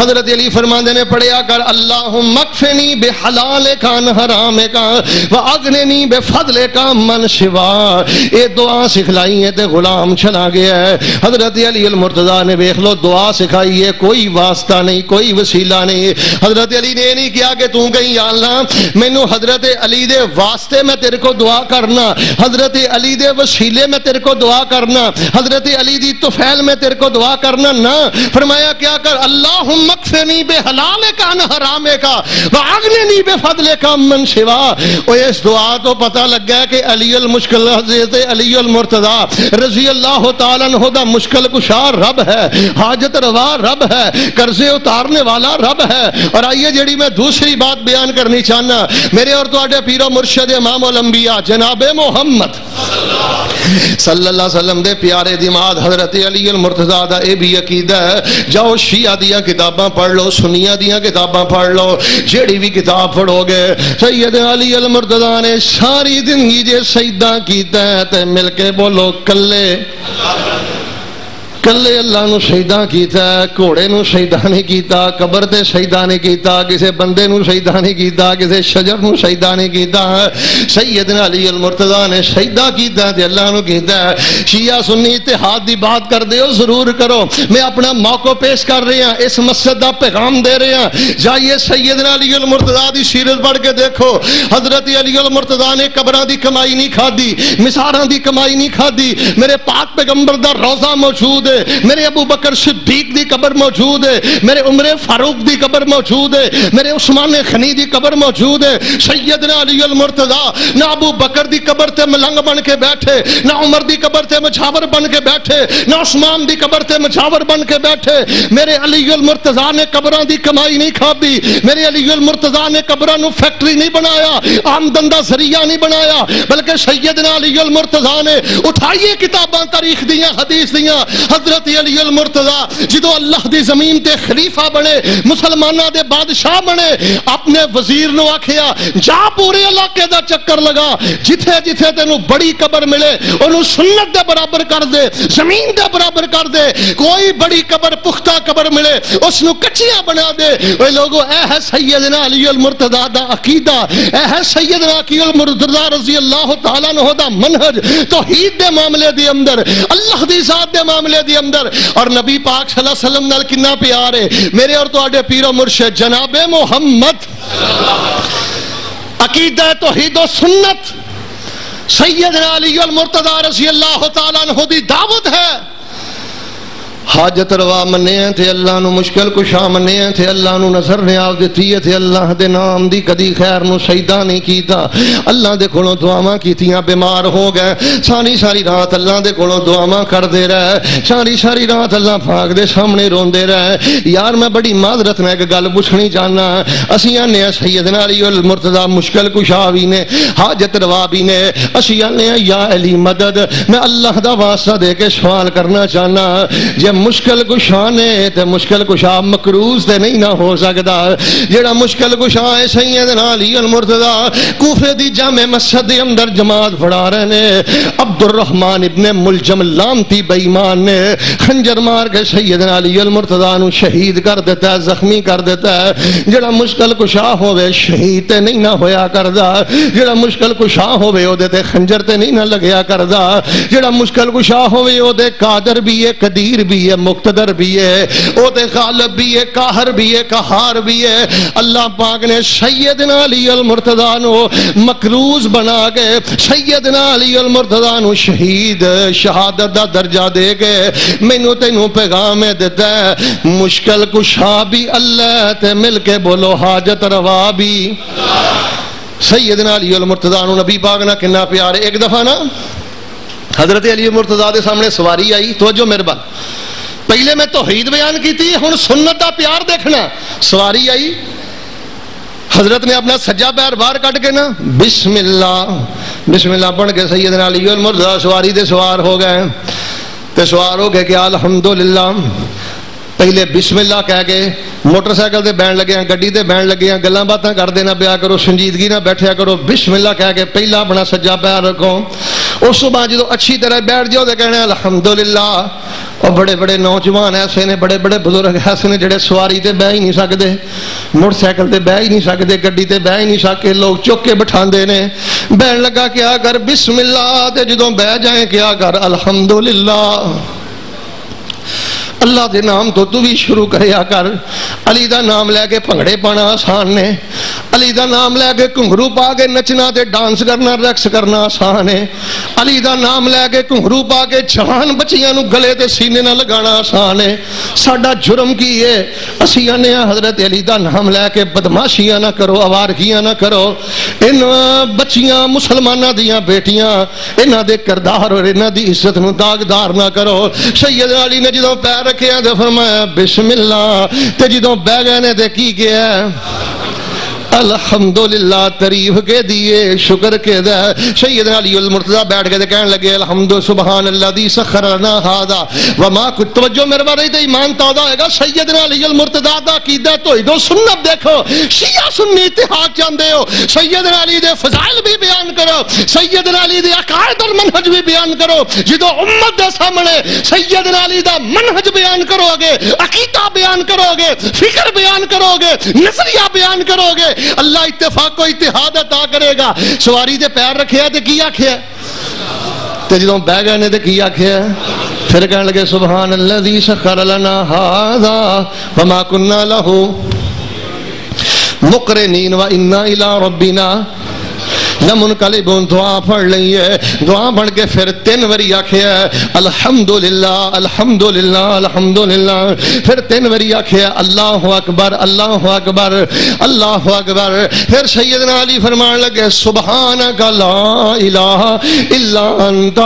حضرت علی فرماندے نے پڑھیا کر اللہم اکفنی بحلالک عن حرامک وَأَغْنِنِي بِفَضْلِكَ مَنْ سِوَاكَ۔ یہ دعا سکھلائی ہے تے غلام چلا گیا ہے۔ حضرت علی المرتضیٰ نے دیکھ لو دعا سکھائی ہے، کوئی واسطہ نہیں، کوئی وسیلہ نہیں۔ حضرت علی نے نہیں کیا کہ تو کہیں یا اللہ مینوں حضرت علی دے واسطے میں تیرے کو دعا کرنا، حضرت علی دے وسیلے میں تیرے کو دعا کرنا، حضرت علی دی توفیل میں تیرے کو دعا کرنا نہ۔ فرمایا کیا کر، اللہم اکفنی بے حلالے کا نہ حرامے کا وعغننی بے فضلے کا من سوا۔ اور اس دعا تو پتہ لگ گیا کہ علی المشکل، حضرت علی المرتضی رضی اللہ تعالیٰ عنہ دا مشکل کشا رب ہے، حاجت روا رب ہے، قرضے اتارنے والا رب ہے۔ اور آئیے جڑی میں دوسری بات بیان کرنی چاہنا، میرے اور تواڈے پیر و مرشد امام الانبیاء جناب محمد صلی اللہ علیہ وسلم دے پیارے دماغ حضرت علی المرتضیٰ دا اے بھی عقیدہ ہے۔ جاؤ شیعہ دیاں کتاباں پڑھ لو، سنیاں دیاں کتاباں پڑھ لو، جیڑی بھی کتاب پڑھو گے سید علی المرتضیٰ نے ساری زندگی جے سجدہ کیتا ہے تے مل کے بولو کلے کلے اللہ نو شہیدہ کیتا ہے، کوڑے نو شہیدہ نہیں کیتا، قبر تے شہیدہ نہیں کیتا، کسے بندے نو شہیدہ نہیں کیتا، کسے شجر نو شہیدہ نہیں کیتا۔ سیدنا علی المرتضیٰ نے شہیدہ کیتا تے اللہ نو کیتا ہے۔ شیعہ سنی اتحاد دی بات کر دیو ضرور کرو، میں اپنا موقع پیش کر رہے ہیں، اس مسجد دا پیغام دے رہے ہیں۔ جائیے سیدنا علی المرتضیٰ دی سیرت پڑھ کے دیکھو، حضرت علی المرتضیٰ نے قبراں دی کمائی نہیں کھادی، مزاراں دی کمائی نہیں کھادی، میرے پاک پیغمبر دا روضہ موجود ہے، میرے ابو بکر صدیق دی قبر موجود ہے، میرے عمر فاروق دی قبر موجود ہے، میرے عثمان غنی دی قبر موجود ہے۔ سیدنا علی المرتضیٰ نہ ابو بکر دی قبر تے ملنگ بن کے بیٹھے، نہ عمر دی قبر تے مجھاور بن کے بیٹھے، نہ عثمان دی قبر تے مجھاور بن کے بیٹھے۔ میرے علی المرتضیٰ نے قبراں دی کمائی نہیں کھادی، میرے علی المرتضیٰ نے قبراں نو فیکٹری نہیں بنایا، آمدن دا ذریعہ نہیں بنایا، بلکہ سیدنا علی المرتضیٰ نے اٹھائیے کتاباں تاریخ دیاں حدیث دیاں۔ حضرت علی المرتضیٰ جدو اللہ دی زمین تے خلیفہ بنے، مسلمانہ دے بادشاہ بنے، اپنے وزیر نو آکھیا جا پورے علاقے دا چکر لگا، جتھے جتھے تینو بڑی قبر ملے انو سنت دے برابر کر دے، زمین دے برابر کر دے، کوئی بڑی قبر پختہ قبر ملے اس نو کچیاں بنا دے۔ اے لوگو، اے ہے سیدنا علی المرتضیٰ دا عقیدہ، اے ہے سیدنا علی المرتضیٰ رضی اللہ تعالیٰ عنہ دا منہج توحید دے معاملے دی اندر، اللہ دی ذات دے معاملے دی اندر، اور نبی پاک صلی اللہ علیہ وسلم نال کتنا پیار ہے۔ میرے اور تواڈے پیر و مرشد جناب محمد عقیدہ توحید و سنت سیدنا علی المرتضیٰ رضی اللہ تعالیٰ عنہ دی دعوت ہے۔ حاجت روا مننے ہیں تھے اللہ نو، مشکل کشا مننے ہیں تھے اللہ نو، نظر نیاز دیتی ہے تھے اللہ دے نام دی، کدی خیر نو شہیدہ نہیں کیتا، اللہ دے کولوں دعاواں کیتیاں، بیمار ہو گئے، ساری ساری رات اللہ دے کولوں دعاواں کر دے رہے، ساری ساری رات اللہ پاک دے سامنے روندے رہے۔ یار میں بڑی معذرت نال ایک گل پوچھنی چاہنا، اسی آنے ہیں سیدنا علی المرتضیٰ مشکل کشا بھی نے، حاجت روا بھی نے، اسی آنے ہیں یا علی مدد۔ میں اللہ دا واسطہ دے کے سوال کرنا چاہنا، جے مشکل کشا نے تے مشکل کشا مقروض تے نہیں نہ ہو سکتا، جڑا مشکل کشا ہے سیدنا علی المرتضیٰ کوفے دی جامع مسجد دے اندر جماعت پڑھا رہے نے، عبد الرحمن ابن ملجم لامتی بےمان نے خنجر مار کے سیدنا علی المرتضیٰ نو شہید کر دیتا ہے، زخمی کر دیتا ہے۔ جڑا مشکل کشا ہوے شہید تے نہیں نہ ہویا کردا، جڑا مشکل کشا ہوے او دے تے خنجر تے نہیں نہ لگیا کردا، جڑا مشکل کشا ہوے او دے قادر بھی ہے، قدیر بھی ہے، مقتدر بھی ہے، او دے غالب بھی ہے، قاہر بھی ہے، قہار بھی ہے۔ اللہ پاک نے سیدنا علی المرتضیٰ نو مقروض بنا کے سیدنا علی المرتضیٰ نو شہید شہادت دا درجہ دے کے مینوں تینوں پیغام دیتا ہے، مشکل کشا بھی اللہ تے مل کے بولو حاجت روا بھی سیدنا علی المرتضیٰ نو۔ نبی پاک نہ کنا پیارے، ایک دفعہ نا حضرت علی المرتضیٰ دے سامنے سواری آئی، توجہ مہربان، پہلے میں توحید بیان کی تھی، ہن سنت دا پیار دیکھنا۔ سواری آئی، حضرت نے اپنا سجا پیر باہر کٹ کے نا بسم اللہ بسم اللہ پڑھ کے سیدنا علی المرتضیٰ سواری دے سوار ہو گئے، تے سوار ہو گئے کہ الحمدللہ، پہلے بسم اللہ کہہ کے موٹر سائیکل دے بین لگے ہیں، گڈی دے بین لگے ہیں، گلاں باتاں کر دینا پیا کرو، سنجیدگی نہ بیٹھیا کرو، بسم اللہ کہہ کے پہلا اپنا سجا پیر رکھو، اس صبح جدو اچھی طرح بیٹھ جاؤ تو کہنا الحمدللہ۔ اور بڑے بڑے نوجوان ایسے نے، بڑے بڑے بزرگ ایسے نے جڑے سواری تے بہ ہی نہیں سکتے، موٹر سائیکل تے بہ ہی نہیں سکتے، گڈی تے بہ ہی نہیں سکتے، لوگ چک کے بٹھاندے نے۔ بہن لگا کیا کر بسم اللہ، تے جدوں بہ جائیں کیا کر الحمدللہ اللہ دے نام تو بھی شروع کریا کر۔ علی دا نام لے کے پھنگڑے پانا آسان نے، علی دا نام لے کے کنگھرو پا کے نچنا تے ڈانس کرنا رقص کرنا آسان ہے، علی دا نام لے کے کنگھرو پا کے جہان بچیاں نو گلے تے سینے نہ لگانا آسان ہے۔ ساڈا جرم کی ہے؟ اسیاں نے حضرت علی دا نام لے کے بدماشیاں نہ کرو، آوارگیاں نہ کرو۔ ان بچیاں مسلمانہ دیاں بیٹیاں انہاں دے کردار اور انہاں دی عزت نو داغدار نہ کرو۔ سید علی نے جدوں پیر رکھیا تے فرمایا بسم اللہ، تے جدوں بہ گئے نے تے کی کیا الحمدللہ، تعریف کے دیئے شکر کے دے۔ سید علی المرتضیٰ بیٹھ کے دے کہنے لگے الحمد سبحان اللہ دی سخر لنا ہادا وما کچھ توجہ میرے بارے تے ایمان تازہ ہوئے گا۔ سید علی المرتضیٰ دا عقیدہ توحید و سنت دیکھو، شیعہ سنی اتحاد جاندے ہو، سید علی دے فضائل بھی بیان کرو، سید علی دے عقائد اور منہج بھی بیان کرو، جدو امت دے سامنے سید علی دا منہج بیان کرو گے، عقیدہ بیان کرو گے، فکر بیان کرو گے، نظریہ بیان کرو گے، اللہ اتفاق و اتحاد عطا کرے گا۔ سواری دے پیر رکھے ہیں تے کیا کھیا تے جدوں بہ گئے نے تے کیا کھیا، پھر کہنے لگے سبحان الذی سخر لنا ھذا وما کنا لہ مقرنین و انا الی ربنا لمن قلبون۔ دعا پڑھ لئیے، دعا پڑھ کے پھر تین وری آکھیا الحمدللہ الحمدللہ الحمدللہ، پھر تین وری آکھیا اللہ اکبر اللہ اکبر اللہ اکبر۔ پھر سیدنا علی فرمان لگے سبحانک لا الہ الا انت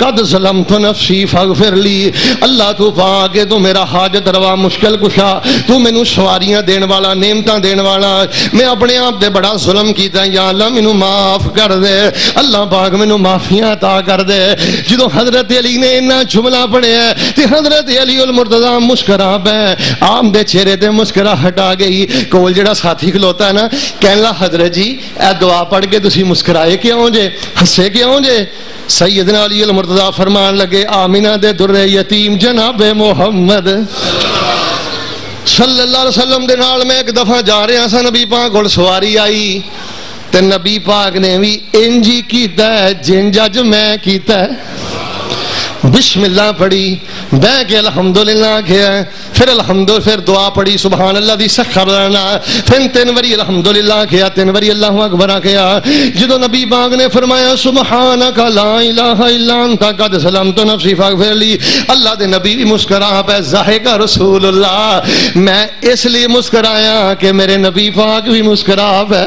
قد ظلمت نفسی فاغفر لی۔ اللہ تو پاک ہے، تو میرا حاجت روا مشکل کشا، تو میں نو سواریاں دین والا، نعمتاں دین والا، میں اپنے آپ دے بڑا ظلم کیتا ہے، یا اللہ منو ماں معاف کر دے، اللہ پاک میں نو معافیاں عطا کر دے۔ جدو حضرت علی نے انہا جملہ پڑھے ہیں تی حضرت علی المرتضیٰ مسکرا پہ آم دے چہرے تے مسکرا ہٹا گئی۔ کول جڑا ساتھی کھلوتا ہے نا کہنے لگا حضرت جی اے دعا پڑھ کے تسی مسکرائے کیا ہوں جے، ہنسے کیا ہوں جے؟ سیدنا علی المرتضیٰ فرمان لگے آمینہ دے در یتیم جناب محمد صلی اللہ علیہ وسلم دے نال میں ایک دفعہ جا رہے ہیں سا، نبی پاک گھڑ سواری آئی تے نبی پاک نے بھی انجی کیتا ہے جنجا جو میں کیتا ہے۔ بسم اللہ پڑھی، بہ کے الحمدللہ کیا، پھر الحمدللہ، پھر دعا پڑھی سبحان اللہ دی سخر لنا، پھر تین وری الحمدللہ کیا، تین وری اللہ اکبر کیا۔ جدو نبی پاک نے فرمایا سبحانک لا الہ الا انت قد ظلمت نفسی فاغفر لی، اللہ دے نبی بھی مسکرا پہ ذائقہ رسول اللہ، میں اس لیے مسکرایا کہ میرے نبی پاک بھی مسکرا پہ۔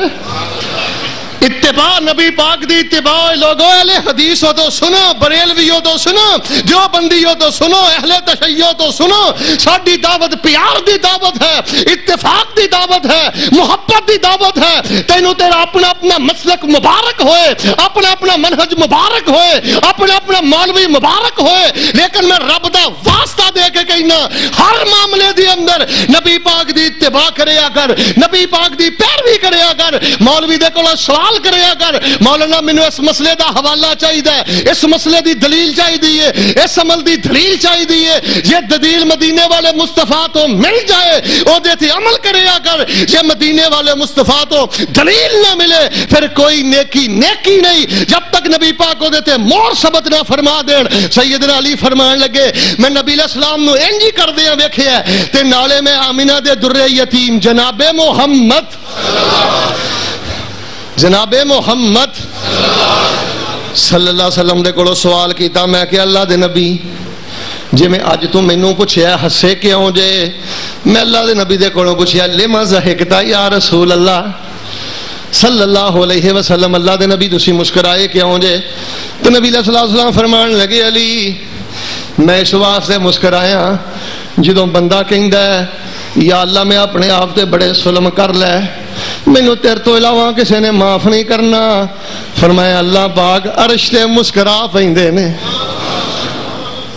اتباع نبی پاک دی اتباع، لوگو اہل حدیث ہو تو سنو، بریلوی ہو تو سنو، دیوبندی ہو تو سنو، اہل تشیع ہو تو سنو، ساڈی دعوت پیار دی دعوت ہے، اتفاق دی دعوت ہے، محبت دی دعوت ہے۔ تینوں تیرا اپنا اپنا مسلک مبارک ہوئے، اپنا اپنا منہج مبارک ہوئے، اپنا اپنا مولوی مبارک ہوئے، لیکن میں رب دا واسطہ دے کے کہنا ہر معاملے دی اندر نبی پاک دی اتباع کرے اگر، نبی پاک دی پیروی کرے اگر۔ مولوی دے کول سوال کرے اگر مولانا منو اس مسئلے دا حوالہ چاہی دے، اس مسئلے دی دلیل چاہی دیئے، اس عمل دی دلیل چاہی دیئے، یہ دلیل مدینے والے مصطفیٰ تو مل جائے او دیتی عمل کرے اگر، یہ مدینے والے مصطفیٰ تو دلیل نہ ملے پھر کوئی نیکی نیکی نہیں، جب تک نبی پاک کو دیتے مور ثبت نہ فرما دین۔ سیدنا علی فرمان لگے میں نبی علیہ السلام نو انجی کر دیا ویکھے ہے تے نالے میں آمینہ دے در یتیم جناب محمد، جناب محمد صلی اللہ علیہ وسلم دے کولو سوال کیتا میں کہ اللہ دے نبی جی میں آج تو مینوں پوچھیا ہسے کیوں جے، میں اللہ دے نبی دے کولو پوچھیا لما ضحکتا یا رسول اللہ صلی اللہ علیہ وسلم، اللہ دے نبی تسی مسکرائے کیوں جے؟ تو نبی علیہ السلام فرمان لگے علی میں اس واسطے مسکرایا جدوں بندہ کہندا ہے یا اللہ میں اپنے آپ تے بڑے ظلم کر لے، میں نو تیر تو علاوہ کسے نے معاف نہیں کرنا۔ فرمایا اللہ پاک عرش تے مسکرا پیندے نے،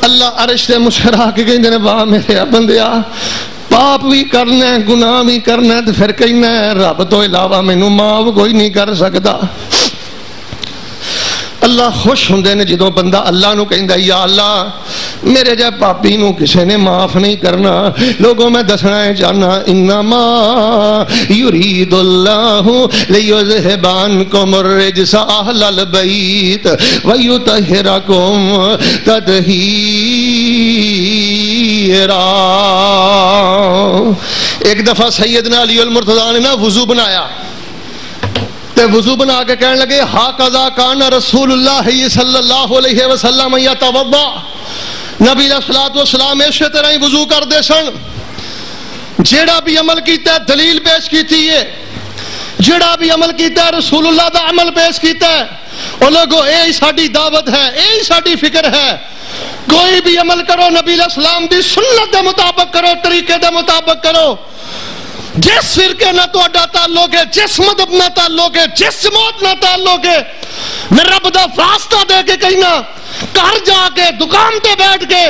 اللہ عرش تے مسکرا کے کہندے نے واہ میرے بندیا، پاپ بھی کرنا ہے گناہ بھی کرنا ہے، تو پھر کہنا ہے رب تو علاوہ میں نو معاف کوئی نہیں کر سکتا۔ اللہ خوش ہوندے نے جدوں بندہ اللہ نو کہندا یا اللہ میرے جے پاپی نو کسے نے معاف نہیں کرنا۔ لوگوں میں دسنا ہے جاننا انما یرید اللہ لیذھب عنکم الرجس اہل البیت ویطہرکم تطہیرا۔ کثیرا۔ ایک دفعہ سیدنا علی المرتضیٰ نے نا وضو بنایا، تے وضو بنا کے کہنے لگے ہاکذا کان رسول اللہ صلی اللہ علیہ وسلم یتوضا، نبی علیہ الصلوۃ والسلام اسی طرح ہی وضو کر دے سن، جیڑا بھی عمل کیتا ہے دلیل پیش کیتی ہے، جیڑا بھی عمل کیتا ہے رسول اللہ دا عمل پیش کیتا ہے۔ اور لوگو یہی ساڈی دعوت ہے، یہی ساڈی فکر ہے، کوئی بھی عمل کرو نبی علیہ السلام دی سنت دے مطابق کرو، طریقے دے مطابق کرو۔ جس فرقے نہ تو اڈا تعلق ہے، جس مذہب نہ تعلق ہے، جس جماعت نہ تعلق ہے، میں رب دا واسطہ دے کے کہنا گھر جا کے دکان تے بیٹھ کے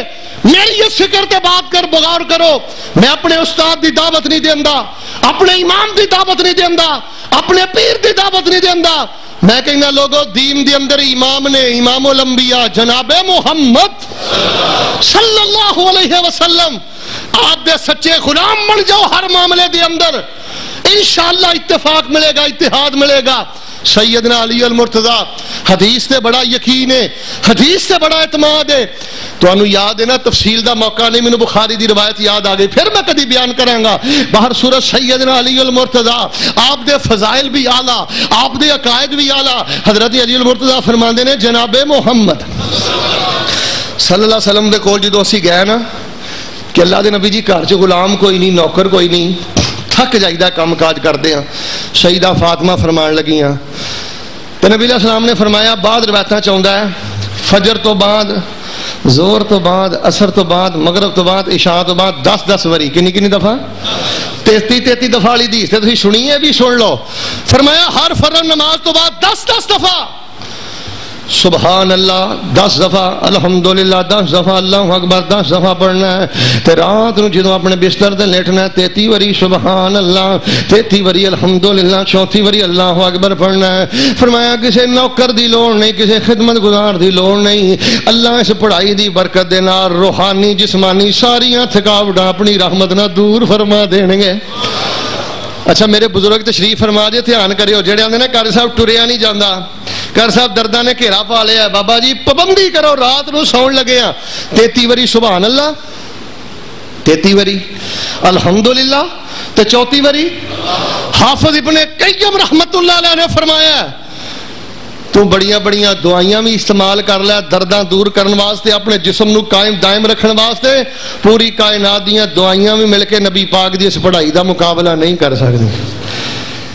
میری اس فکر تے بات کر بغور کرو، میں اپنے استاد دی دعوت نہیں دیندا، اپنے امام دی دعوت نہیں دیندا، اپنے پیر دی دعوت نہیں دیندا۔ میں کہنا لوگوں دین دے اندر امام نے، امام الانبیاء جناب محمد صلی اللہ علیہ وسلم، آپ دے سچے غلام بن جاؤ، ہر معاملے دے اندر انشاءاللہ اتفاق ملے گا، اتحاد ملے گا۔ سیدنا علی المرتضیٰ حدیث سے بڑا یقین ہے، حدیث سے بڑا اعتماد ہے۔ تو انہوں یاد ہے نا، تفصیل دا موقع نہیں، میں نے بخاری دی روایت یاد آگئی، پھر میں کدھی بیان کریں گا۔ باہر صورت سیدنا علی المرتضیٰ آپ دے فضائل بھی آلہ، آپ دے عقائد بھی آلہ۔ حضرت علی المرتضیٰ فرماندے نے جناب محمد صلی اللہ علیہ وسلم دے کول جدوں اسی گئے نا کہ اللہ دے نبی جی گھر چ غلام کوئی نہیں، نوکر کوئی نہیں، تھک جائیدہ کام کاج کرتے ہیں، سیدہ فاطمہ فرمان لگی ہیں، تو نبی علیہ السلام نے فرمایا بعد روایتاں چاہتا ہے فجر تو بعد، زور تو بعد، عصر تو بعد، مغرب تو بعد، عشاء تو بعد 10-10 واری، کنی دفعہ 33-33 دفعہ والی حدیث تے تسی سنی ہے بھی سن لو، فرمایا ہر فرض نماز تو بعد 10-10 دفعہ سبحان اللہ 10 دفعہ، الحمدللہ 10 دفعہ، اللہ اکبر 10 دفعہ پڑھنا ہے۔ تے رات نو جدوں اپنے بستر تے لیٹنا ہے 33 واری سبحان اللہ، 33 واری الحمدللہ، 34 واری اللہ اکبر پڑھنا ہے۔ فرمایا کسے نوکر دی لوڑ نہیں، کسے خدمت گزار دی لوڑ نہیں، اللہ اس پڑھائی دی برکت دے نال روحانی جسمانی ساریاں تھکاوٹاں اپنی رحمت نال دور فرما دین گے۔ اچھا میرے بزرگ تشریف فرما دے، دھیان کریو، جڑے آندے نا کاری صاحب ٹریا نہیں جاندا، کر صاحب دردہ نے گھیرا پا لیا، بابا جی پابندی کرو، رات نو سون لگے ہاں 33 واری سبحان اللہ، 33 واری الحمدللہ، تے 34 واری۔ حافظ ابن قیم رحمت اللہ علیہ نے فرمایا تو بڑیاں بڑیاں دعائیاں بھی استعمال کر لیا درداں دور کرن واسطے، اپنے جسم نو قائم دائم رکھن واسطے، پوری کائنات دیاں دعائیاں بھی مل کے نبی پاک دی اس پڑھائی دا مقابلہ نہیں کر سکدی۔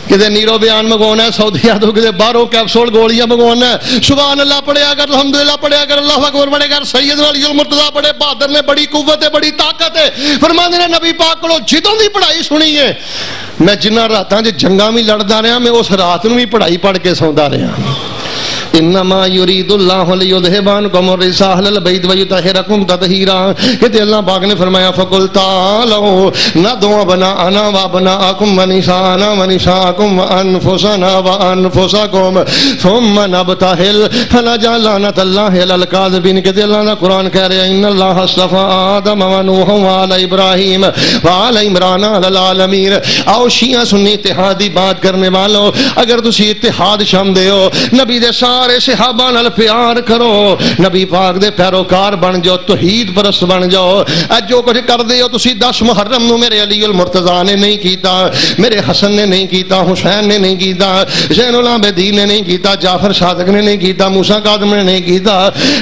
کدھے نیرو بیان منگوانا ہے سعودیہ تو، کدھے باہروں کیپسول گولیاں منگوانا ہے، سبحان اللہ پڑھیا کر، الحمدللہ پڑھیا کر، اللہ اکبر پڑھے کر۔ سیدنا علی المرتضیٰ بڑے بہادر نے، بڑی قوت ہے، بڑی طاقت ہے، فرماندے نے نبی پاک کو جدوں دی پڑھائی سنی ہے، میں جنہ راتاں جو جنگاں بھی لڑدا رہا، میں اس رات نوں بھی پڑھائی پڑھ کے سوندا رہا۔ انما یرید اللہ لیذھب عنکم الرجس اہل البیت ویطہرکم تطہیرا، کہ اللہ پاک نے فرمایا فقل تعالوا ندعو ابناءنا وابناءکم ونساءنا ونساءکم وانفسنا وانفسکم ثم نبتہل فنجعل لعنۃ اللہ علی الکاذبین، کہ اللہ نے قرآن کہہ رہا ہے ان اللہ اصطفیٰ آدم ونوح وآل ابراہیم وآل عمران علی العالمین۔ آؤ شیعہ سنی اتحادی بات کرنے والوں، اگر تسی اتحاد شام دے ہو، نبی دے سارے صحابہ نال پیار کرو، نبی پاک دے پیروکار بن جاؤ، توحید پرست بن جاؤ۔ اج جو کچھ کر دے ہو تسی 10 محرم نو میرے علی المرتضیٰ نے نہیں کیتا، میرے حسن نے نہیں کیتا، حسین نے نہیں کیتا، زین العابدین نے نہیں کیتا، جعفر صادق نے نہیں کیتا، موسیٰ کاظم نے نہیں کیتا۔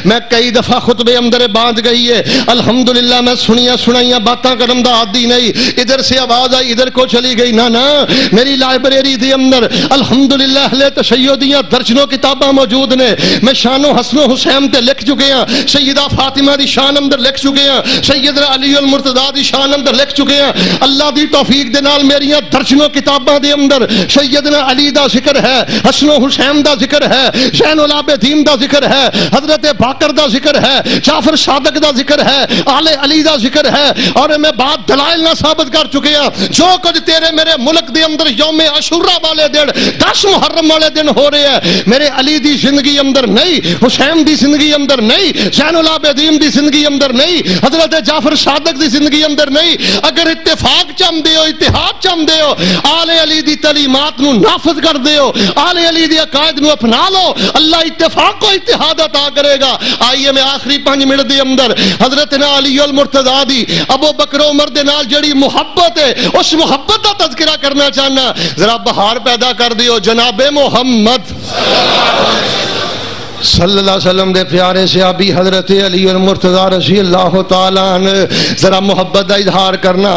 میں کئی دفعہ خطبے اندر بات گئی ہے، الحمدللہ میں سنیا سنائیاں باتاں کرم دا عادی نہیں، ادھر سے آواز آئی ادھر کو چلی گئی، نہ نہ میری لائبریری دے اندر الحمدللہ اہل تشیع دیاں درجنوں کتاباں موجود نے، میں شان و حسن و حسین تے لکھ چکے ہیں، سیدہ فاطمہ دی شان اندر لکھ چکے ہیں، سیدنا علی المرتضیٰ دی شان اندر لکھ چکے ہیں، اللہ دی توفیق دے نال میریاں درجنوں کتاباں دے اندر سیدنا علی دا ذکر ہے، حسن و حسین دا ذکر ہے، زین العابدین دا ذکر ہے، حضرت باقر دا ذکر ہے، جعفر صادق دا ذکر ہے، آل علی دا ذکر ہے۔ اور میں بات دلائل نہ ثابت کر چکے ہیں، جو کچھ تیرے میرے ملک دے اندر یوم عاشورہ والے دن 10 محرم والے دن ہو رہے ہیں، میرے علی دی زندگی اندر نہیں، حسین دی زندگی اندر نہیں، زین العابدین دی زندگی اندر نہیں، حضرت جعفر صادق دی زندگی اندر نہیں۔ اگر اتفاق چاہندے ہو، اتحاد چاہندے ہو، آل علی دی تعلیمات نو نافذ کر دے ہو، آل علی دی عقائد نو اپنا لو، اللہ اتفاق کو اتحاد عطا کرے گا۔ آئیے میں آخری 5 منٹ دے اندر حضرت علی المرتضیٰ دی ابو بکر و عمر دے نال جڑی محبت ہے، اس محبت دا تذکرہ کرنا چاہنا۔ ذرا بہار پیدا کر دیو جناب محمد صلی اللہ علیہ وسلم دے پیارے صحابی حضرت علی المرتضیٰ رضی اللہ تعالیٰ عنہ۔ ذرا محبت دا اظہار کرنا،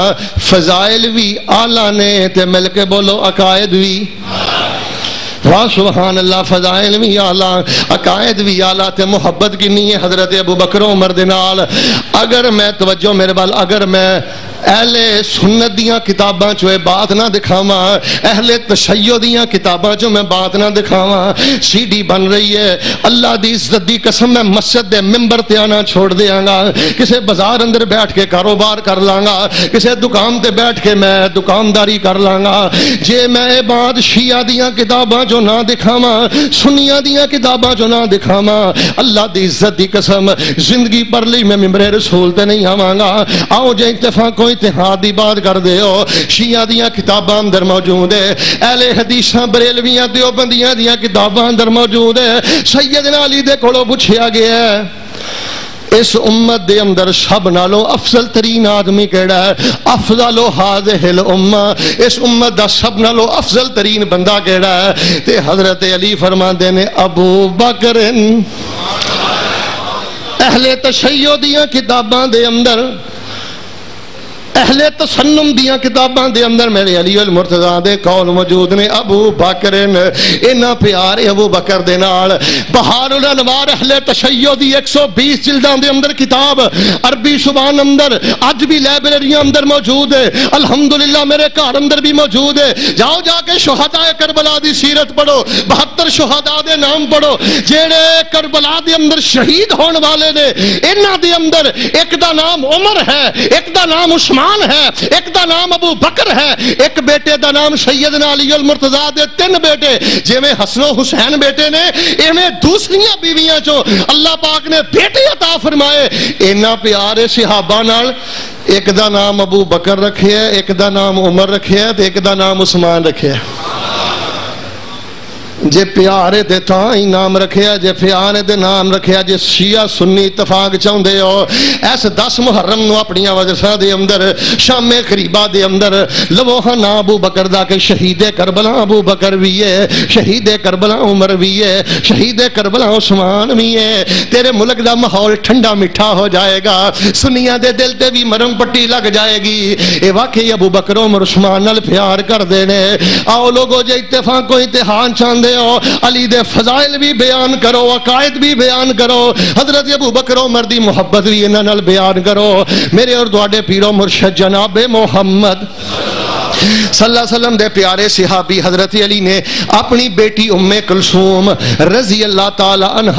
فضائل بھی اعلیٰ نے تے مل کے بولو عقائد بھی، واہ سبحان اللہ، فضائل بھی اعلیٰ عقائد بھی اعلیٰ، تے محبت کی نہیں ہے حضرت ابو بکر و عمر دے نال۔ اگر میں توجہ میرے بال، اگر میں اہل سنت دیاں کتاباں چوئے بات نہ دکھاواں، اہل تشیع دیاں کتاباں چو میں بات نہ دکھاواں، سی ڈی بن رہی ہے، اللہ دی عزت دی قسم میں مسجد دے ممبر تے آنا چھوڑ دیاں گا، کسے بازار اندر بیٹھ کے کاروبار کر لانگا، کسے دکان تے بیٹھ کے میں دکانداری کر لانگا۔ جے میں اے بات شیعہ دیاں کتاباں چو نہ دکھاواں، سنیاں دیاں کتاباں چو نہ دکھاواں، اللہ دی عزت دی قسم زندگی پر لی میں ممبر رسول تے نہیں آوانگا۔ آؤ جے اتفاق کو اتحاد دی بات کر دے ہو، شیعہ دیاں کتاباں اندر موجود ہے، اہل حدیثاں بریلویاں دیوبندیاں دیاں کتاباں اندر موجود ہے۔ سیدنا علی دے کولوں پوچھیا گیا ہے اس امت دے اندر سب نالوں افضل ترین آدمی کیڑا ہے، افضل ہذه الامہ، اس امت دا سب نالوں افضل ترین بندہ کیڑا ہے، تے حضرت علی فرماندے نے ابو بکر۔ اہل تشیع دیاں کتاباں دے اندر، اہل تسنم دیاں کتاباں دے اندر میرے علی المرتضیٰ دے قول موجود نے ابو بکرن، اینا پیار ابو بکر دے نال۔ بہار الانوار اہل تشیع دی 120 جلداں دے اندر کتاب، عربی زبان اندر اج بھی لائبریریاں اندر موجود ہے، الحمدللہ میرے گھر اندر بھی موجود ہے۔ جاؤ جا کے شہداء کربلا دی سیرت پڑھو، 72 شہداء دے نام پڑھو جڑے کربلا دے اندر شہید ہون والے نے، اینا دے اندر ایک دا نام عمر ہے، ایک دا نام عثمان ہے، ایک دا نام ابو بکر ہے، ایک بیٹے دا نام سیدنا علی المرتضیٰ دے 3 بیٹے جے میں حسن و حسین بیٹے نے، اے میں دوسریاں بیویاں چوں اللہ پاک نے بیٹے عطا فرمائے۔ اینا پیارے صحابہ نال ایک دا نام ابو بکر رکھے، ایک دا نام عمر رکھے، ایک دا نام عثمان رکھے، جے پیارے دے تاں ہی نام رکھیا، جے پیارے دے نام رکھیا، جے شیعہ سنی اتفاق چاہندے ہو، ایس 10 محرم نو اپنیاں وجہ دے اندر شام قریبا دے اندر لوہا نا ابو بکر دا کے شہید کربلا ابو بکر بھی ہے، شہید کربلا عمر بھی ہے، شہید کربلا عثمان بھی ہے۔ تیرے ملک دا ماحول ٹھنڈا میٹھا ہو جائے گا، سنیاں دے دل تے بھی مرم پٹی لگ جائے گی، اے واقعی ابو بکر عمر عثمان نال پیار کر دے نے۔ آؤ لوگو جے اتفاق کو امتحان چاہندے ہو، علی دے فضائل بھی بیان کرو، عقائد بھی بیان کرو، حضرت ابو بکر عمر دی محبت بھی انہاں نال بیان کرو۔ میرے اور تواڈے پیرو مرشد جناب محمد صلی اللہ علیہ وسلم دے پیارے صحابی حضرت علی نے اپنی بیٹی ام کلثوم رضی اللہ تعالی عنہ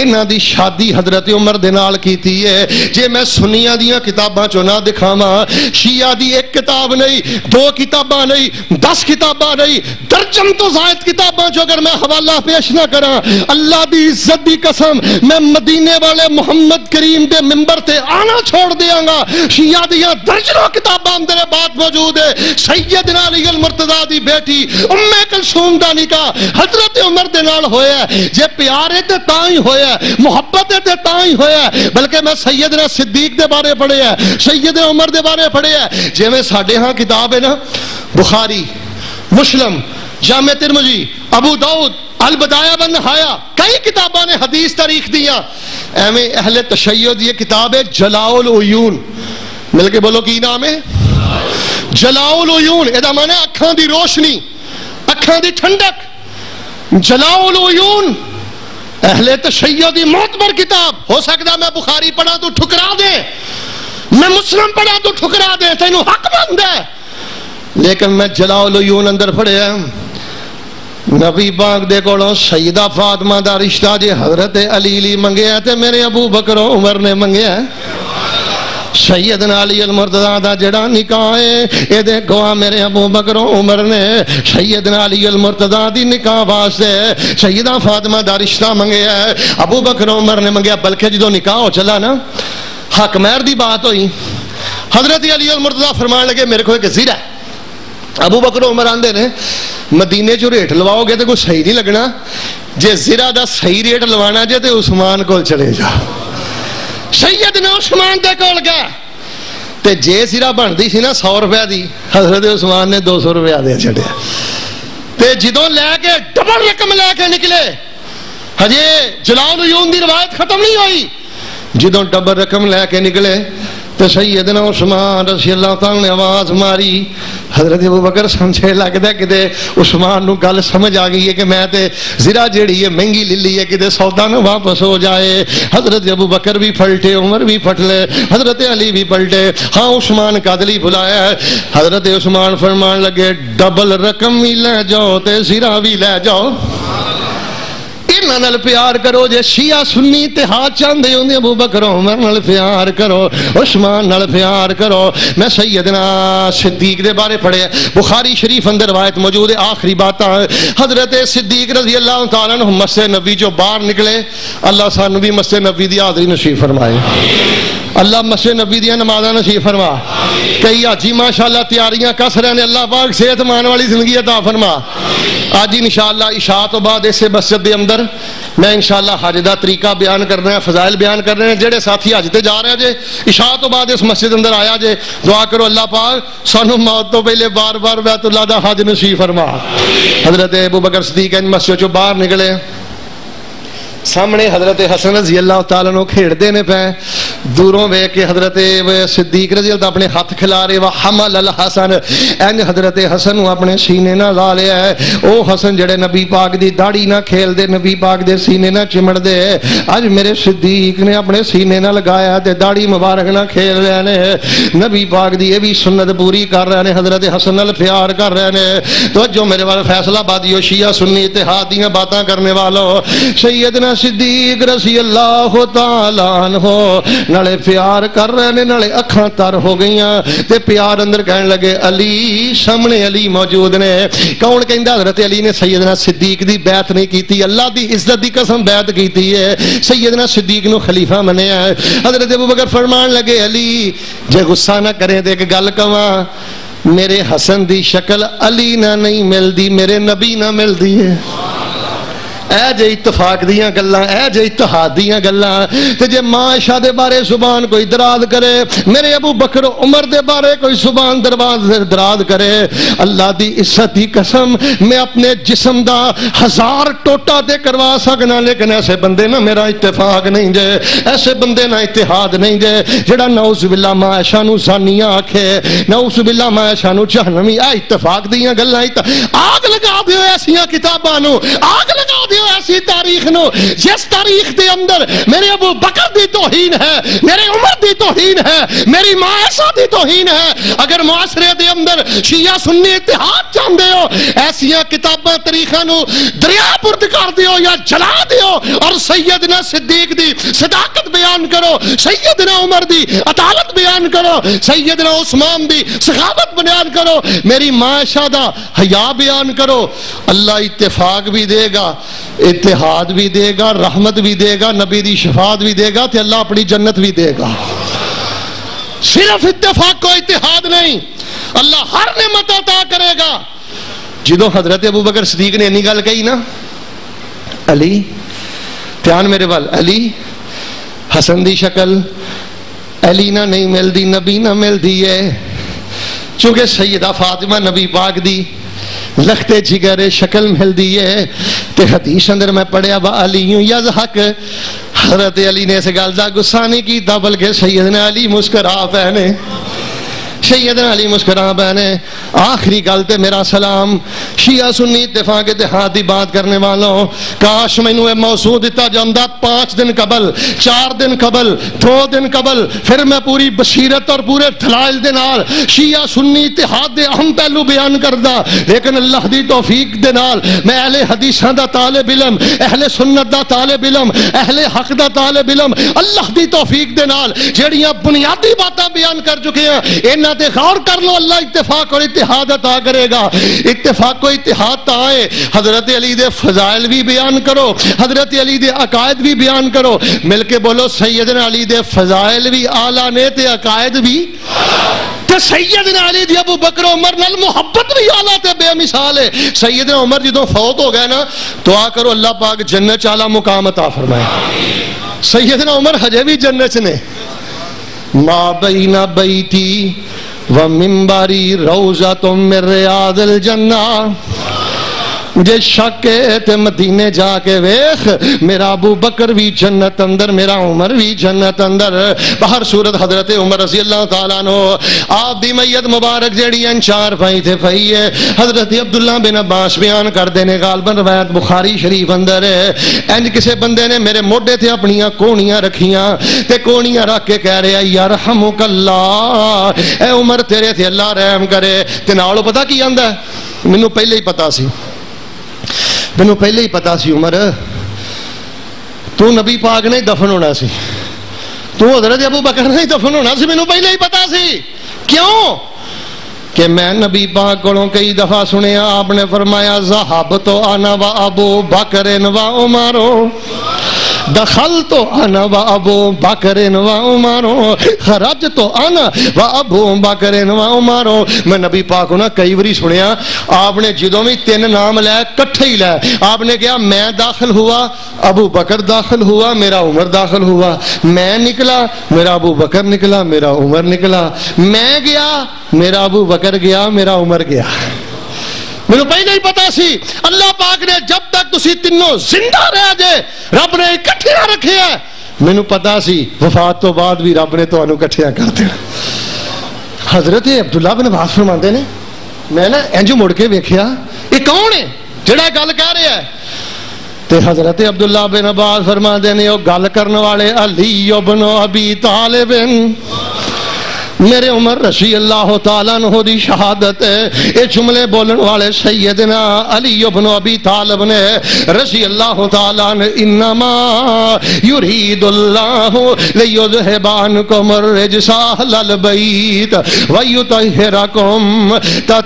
انہاں دی شادی حضرت عمر دے نال کیتی ہے۔ جے میں سنیاں دیاں کتاباں چوں نہ دکھاواں، شیعہ دی 1 کتاب نہیں، 2 کتاباں نہیں، 10 کتاباں نہیں، درجن تو زائد کتاباں چوں اگر میں حوالہ پیش نہ کراں، اللہ دی عزت دی قسم میں مدینے والے محمد کریم دے منبر تے آنا چھوڑ دیاں گا۔ شیعہ دیاں درجنوں کتاباں اندر بات موجود ہے۔ سیدنا علی المرتضیٰ دی بیٹی ام کلثوم دا نکاح حضرت عمر دے نال ہویا ہے، جے پیارے تے تاں ہی ہویا ہے، محبت تے تاں ہی ہویا ہے۔ بلکہ میں سیدنا صدیق دے بارے پڑھے ہے، سیدنا عمر دے بارے پڑھے ہے، جے میں ساڈے ہاں کتاب ہے نا، بخاری، مسلم، جامع ترمذی، ابو داؤد، البدایہ و النہایہ، کئی کتاباں نے حدیث تاریخ دیاں۔ ایویں اہل تشیع دی کتاب ہے جلاء العیون، مل کے بولو کی نام ہے جلاء العیون، ادا مانا اکھاں دی روشنی، اکھاں دی ٹھنڈک، جلاء العیون اہل تشیع دی معتبر کتاب۔ ہو سکتا میں بخاری پڑھا تو ٹھکرا دے، میں مسلم پڑھا تو ٹھکرا دے، تینوں حق مند ہے، لیکن میں جلاء العیون اندر پڑھے ہیں نبی پاک دے کولوں سیدہ فاطمہ دا رشتہ جے حضرت علی منگیا تے میرے ابو بکر عمر نے منگیا ہے۔ سیدنا علی المرتضیٰ دا جڑا نکاح ہے اے دے گواہ میرے ابو بکر عمر نے سیدنا علی المرتضیٰ دی نکاح واسطے سیدہ فاطمہ دا رشتہ منگیا ہے، ابو بکر عمر نے منگیا، بلکہ جدو نکاح ہو چلا نا حق مہر دی بات ہوئی، حضرت علی المرتضیٰ فرمان لگے میرے کو ایک زیرہ ہے، ابو بکر عمر آندے نے مدینے جو ریٹ لواؤ گے تو کوئی صحیح نہیں لگنا، جے زیرہ دا صحیح ریٹ لوانا جے تے عثمان کول چلے جا، سیدنا عثمان دے کول گیا تے جے زیرہ بن دی سی نا 100 روپے دی، حضرت عثمان نے 200 روپے آدھے چڑھے تے جدوں لے کے ڈبل رقم لے کے نکلے، ہجے جلال عیون دی روایت ختم نہیں ہوئی، جدوں ڈبل رقم لے کے نکلے تو سیدنا عثمان رضی اللہ تعالیٰ نے آواز ماری، حضرت ابوبکر سمجھے لگتا ہے کدے عثمان نو گل سمجھ آ گئی ہے کہ میں تے زرا جیڑی ہے مہنگی لے لی ہے کدے سودا نہ واپس ہو جائے، حضرت ابوبکر بھی پھلٹے، عمر بھی پھٹلے، حضرت علی بھی پھلٹے، ہاں عثمان کا دلی بلایا ہے، حضرت عثمان فرمان لگے ڈبل رقم بھی لے جاؤ تے زرا بھی لے جاؤ، انہاں نال پیار کرو، جے شیعہ سنی تے ہاتھ چاندے ہوندے ابو بکر عمر نال پیار کرو، عثمان نال پیار کرو۔ میں سیدنا صدیق دے بارے پڑھے، بخاری شریف اندر روایت موجود ہے، آخری باتاں حضرت صدیق رضی اللہ تعالیٰ عنہ مسجد نبوی جو باہر نکلے، اللہ سانو بھی مسجد نبوی دی حاضری نصیب فرمائے، اللہ مسجد نبوی دیا نمازاں نصیب فرما، کئی آجی ماشاءاللہ تیاریاں کس رہے ہیں، اللہ پاک صحت مان والی زندگی عطا فرما۔ آج انشاءاللہ عشاء تو بعد اسے مسجد دے اندر میں انشاءاللہ حج دا طریقہ بیان کرنا ہے، فضائل بیان کرنا ہے، جڑے ساتھی حج تے جا رہے ہیں جے عشاء تو بعد اس مسجد اندر آیا جے، دعا کرو اللہ پاک سانو موت تو پہلے بار بار بیت اللہ دا حج نصیب فرما۔ حضرت ابوبکر صدیق ان مسجد جو باہر نکلے، سامنے حضرت حسن رضی اللہ تعالیٰ نو کھیڑتے نے پے، دوروں ویک کے حضرت صدیق رضی اللہ اپنے ہاتھ کھلا رہے، وحمل الحسن این حضرت حسن اپنے سینے نہ لا لیا ہے، او حسن جڑے نبی پاک دی داڑھی نہ کھیل دے، نبی پاک دے سینے نہ چمڑ دے، اج میرے صدیق نے اپنے سینے نہ لگایا تے داڑھی مبارک نہ کھیل رہے نے، نبی پاک دی اے بھی سنت پوری کر رہے نے، حضرت حسن نال پیار کر رہے نے۔ توجہ میرے وال فیصلہ بادیو شیعہ سنی اتحاد دیاں باتاں کرنے والو، سیدنا صدیق رضی اللہ تعالیٰ عنہ نالے پیار کر رہے نے، نالے اکھاں تر ہو گئیاں تے پیار اندر کہنے لگے، علی سامنے علی موجود نے، کون کہندا حضرت علی نے سیدنا صدیق دی بیعت نہیں کیتی، اللہ دی عزت دی قسم بیعت کیتی ہے، سیدنا صدیق نو خلیفہ منیا ہے۔ حضرت ابوبکر فرمان لگے، علی جے غصہ نہ کریں تے ایک گل کہاں، میرے حسن دی شکل علی نہ نہیں ملدی، میرے نبی نہ ملدی ہے، اے جے اتفاق دیاں گلاں، اے جے اتحاد دیاں گلاں، تے جے معاشہ دے بارے زبان کوئی دراز کرے، میرے ابو بکر عمر دے بارے کوئی زبان دراز کرے، اللہ دی عزت دی قسم میں اپنے جسم دا 1000 ٹوٹا دے کروا سکنا، لیکن ایسے بندے نہ میرا اتفاق نہیں دے، ایسے بندے نہ اتحاد نہیں دے، جڑا نعوذ باللہ معاشہ نو زانیاں آکھے، نعوذ باللہ معاشہ نو جہنمی، اے اتفاق دیاں گلاں، آگ لگا دیو ایسیاں کتاباں نو، آگ لگا دیو ایسی تاریخ نو، جس تاریخ دے اندر میرے ابو بکر دی توہین ہے، میرے عمر دی توہین ہے، میری معاشہ دی توہین ہے۔ اگر معاشرے دے اندر شیعہ سنی اتحاد چاندے ہو، ایسیاں کتاباں تاریخاں نو دریا برد کر دیو یا جلا دیو، اور سیدنا صدیق دی صداقت بیان کرو، سیدنا عمر دی عدالت بیان کرو، سیدنا عثمان دی سخاوت بیان کرو، میری معاشہ دا حیا بیان کرو، اللہ اتفاق بھی دے گا، اتحاد بھی دے گا، رحمت بھی دے گا، نبی دی شفاعت بھی دے گا، تے اللہ اپنی جنت بھی دے گا۔ صرف اتفاق کو اتحاد نہیں، اللہ ہر نعمت عطا کرے گا۔ جدو حضرت ابوبکر صدیق نے انی گل کہی نا، علی دھیان میرے وال، علی حسن دی شکل علی نہ نہیں ملدی، نبی نہ ملدی ہے، چونکہ سیدہ فاطمہ نبی پاک دی لختے جگر شکل مل دیئے، تے حدیث اندر میں پڑھیا، با علیوں یضحک، حضرت علی نے اسے گالدہ غصہ نہیں کی، بلکہ سیدنا علی مسکرا پہنے، سیدنا علی مسکرا بہنے آخری گل تے میرا سلام شیعہ سنی اتفاق اتحاد دی بات کرنے والوں، کاش مینوں اے موضوع دتا جاندا 5 دن قبل، 4 دن قبل، 2 دن قبل، پھر میں پوری بصیرت اور پورے دلائل دے نال شیعہ سنی اتحاد دے اہم پہلو بیان کردا، لیکن اللہ دی توفیق دے نال میں اہل حدیثاں دا طالب علم، اہل سنت دا طالب علم، اہل حق دا طالب علم، اللہ دی توفیق دے نال جڑیاں بنیادی باتاں بیان کر چکے ہیں انہاں تے غور کر لو، اللہ اتفاق اور اتحاد عطا کرے گا۔ اتفاق و اتحاد تا ہے، حضرت علی دے فضائل بھی بیان کرو، حضرت علی دے عقائد بھی بیان کرو، مل کے بولو سیدنا علی دے فضائل بھی اعلیٰ نے تے عقائد بھی تے سیدنا علی دی ابو بکر عمر نال محبت بھی اعلیٰ تے بے مثال ہے۔ سیدنا عمر جدوں فوت ہو گئے نا تو آ کرو اللہ پاک جنت چ اعلیٰ مقام عطا فرمائے، سیدنا عمر ہجے بھی جنت نے، ما بین بیتی و منبری روضۃ من ریاض الجنہ، مجھے شک ہے تے مدینے جا کے ویخ میرا ابو بکر بھی جنت اندر، میرا عمر بھی جنت اندر۔ باہر صورت حضرت عمر رضی اللہ تعالیٰ عنہ آپ دی میت مبارک جڑی انچار پائی تھے پائی ہے، حضرت عبداللہ بن عباس بیان کر دینے، غالباً روایت بخاری شریف اندر ہے، اینج کسے بندے نے میرے موڈے تھے اپنیاں کوڑیاں رکھیاں تے کوڑیاں رکھ کے کہہ رہے یرحمک اللہ، اے عمر تیرے تھے اللہ رحم کرے۔ تے نالو پتا کی آندا ہے، مینوں پہلے ہی پتا سی عمر تو نبی پاک نے دفن ہونا سی، تو حضرت ابو بکر نے دفن ہونا سی، مینوں پہلے ہی پتا سی۔ کیوں کہ میں نبی پاک کو کئی دفعہ سنیا آپ نے فرمایا ذہبت انا و ابو بکر و عمر، دخلت انا و ابو بکر و عمر، خرجت انا و ابو بکر و عمر۔ میں نبی پاک کو کئی باری سنیا آپ نے جدوں بھی 3 نام لے کٹھے ہی لے، آپ نے کہا میں داخل ہوا، ابو بکر داخل ہوا، میرا عمر داخل ہوا، میں نکلا، میرا ابو بکر نکلا، میرا عمر نکلا، میں گیا، میرا ابو بکر گیا، میرا عمر گیا۔ میرے پہلے ہی پتا سی، اللہ پاک نے جب تک تسی تینوں زندہ رہ جے رب نے اکٹھے رکھے ہیں، مینوں پتا سی وفات تو بعد بھی رب نے تانوں اکٹھے کر دینا۔ حضرت عبداللہ بن عباس فرماندے نے میں نا انج مڑ کے ویکھیا یہ کون ہے جڑا گل کر رہا ہے، تے حضرت عبداللہ بن عباس فرماندے نے او گل کرن والے علی بن ابی طالب، میرے عمر رضی اللہ تعالیٰ عنہ دی شہادت ہے۔ اے جملے بولن والے سیدنا علی بن ابی طالب نے رضی اللہ تعالیٰ عنہ، انما یرید اللہ لیذھب عنکم الرجس اہل البیت ویطہرکم تطہیرا۔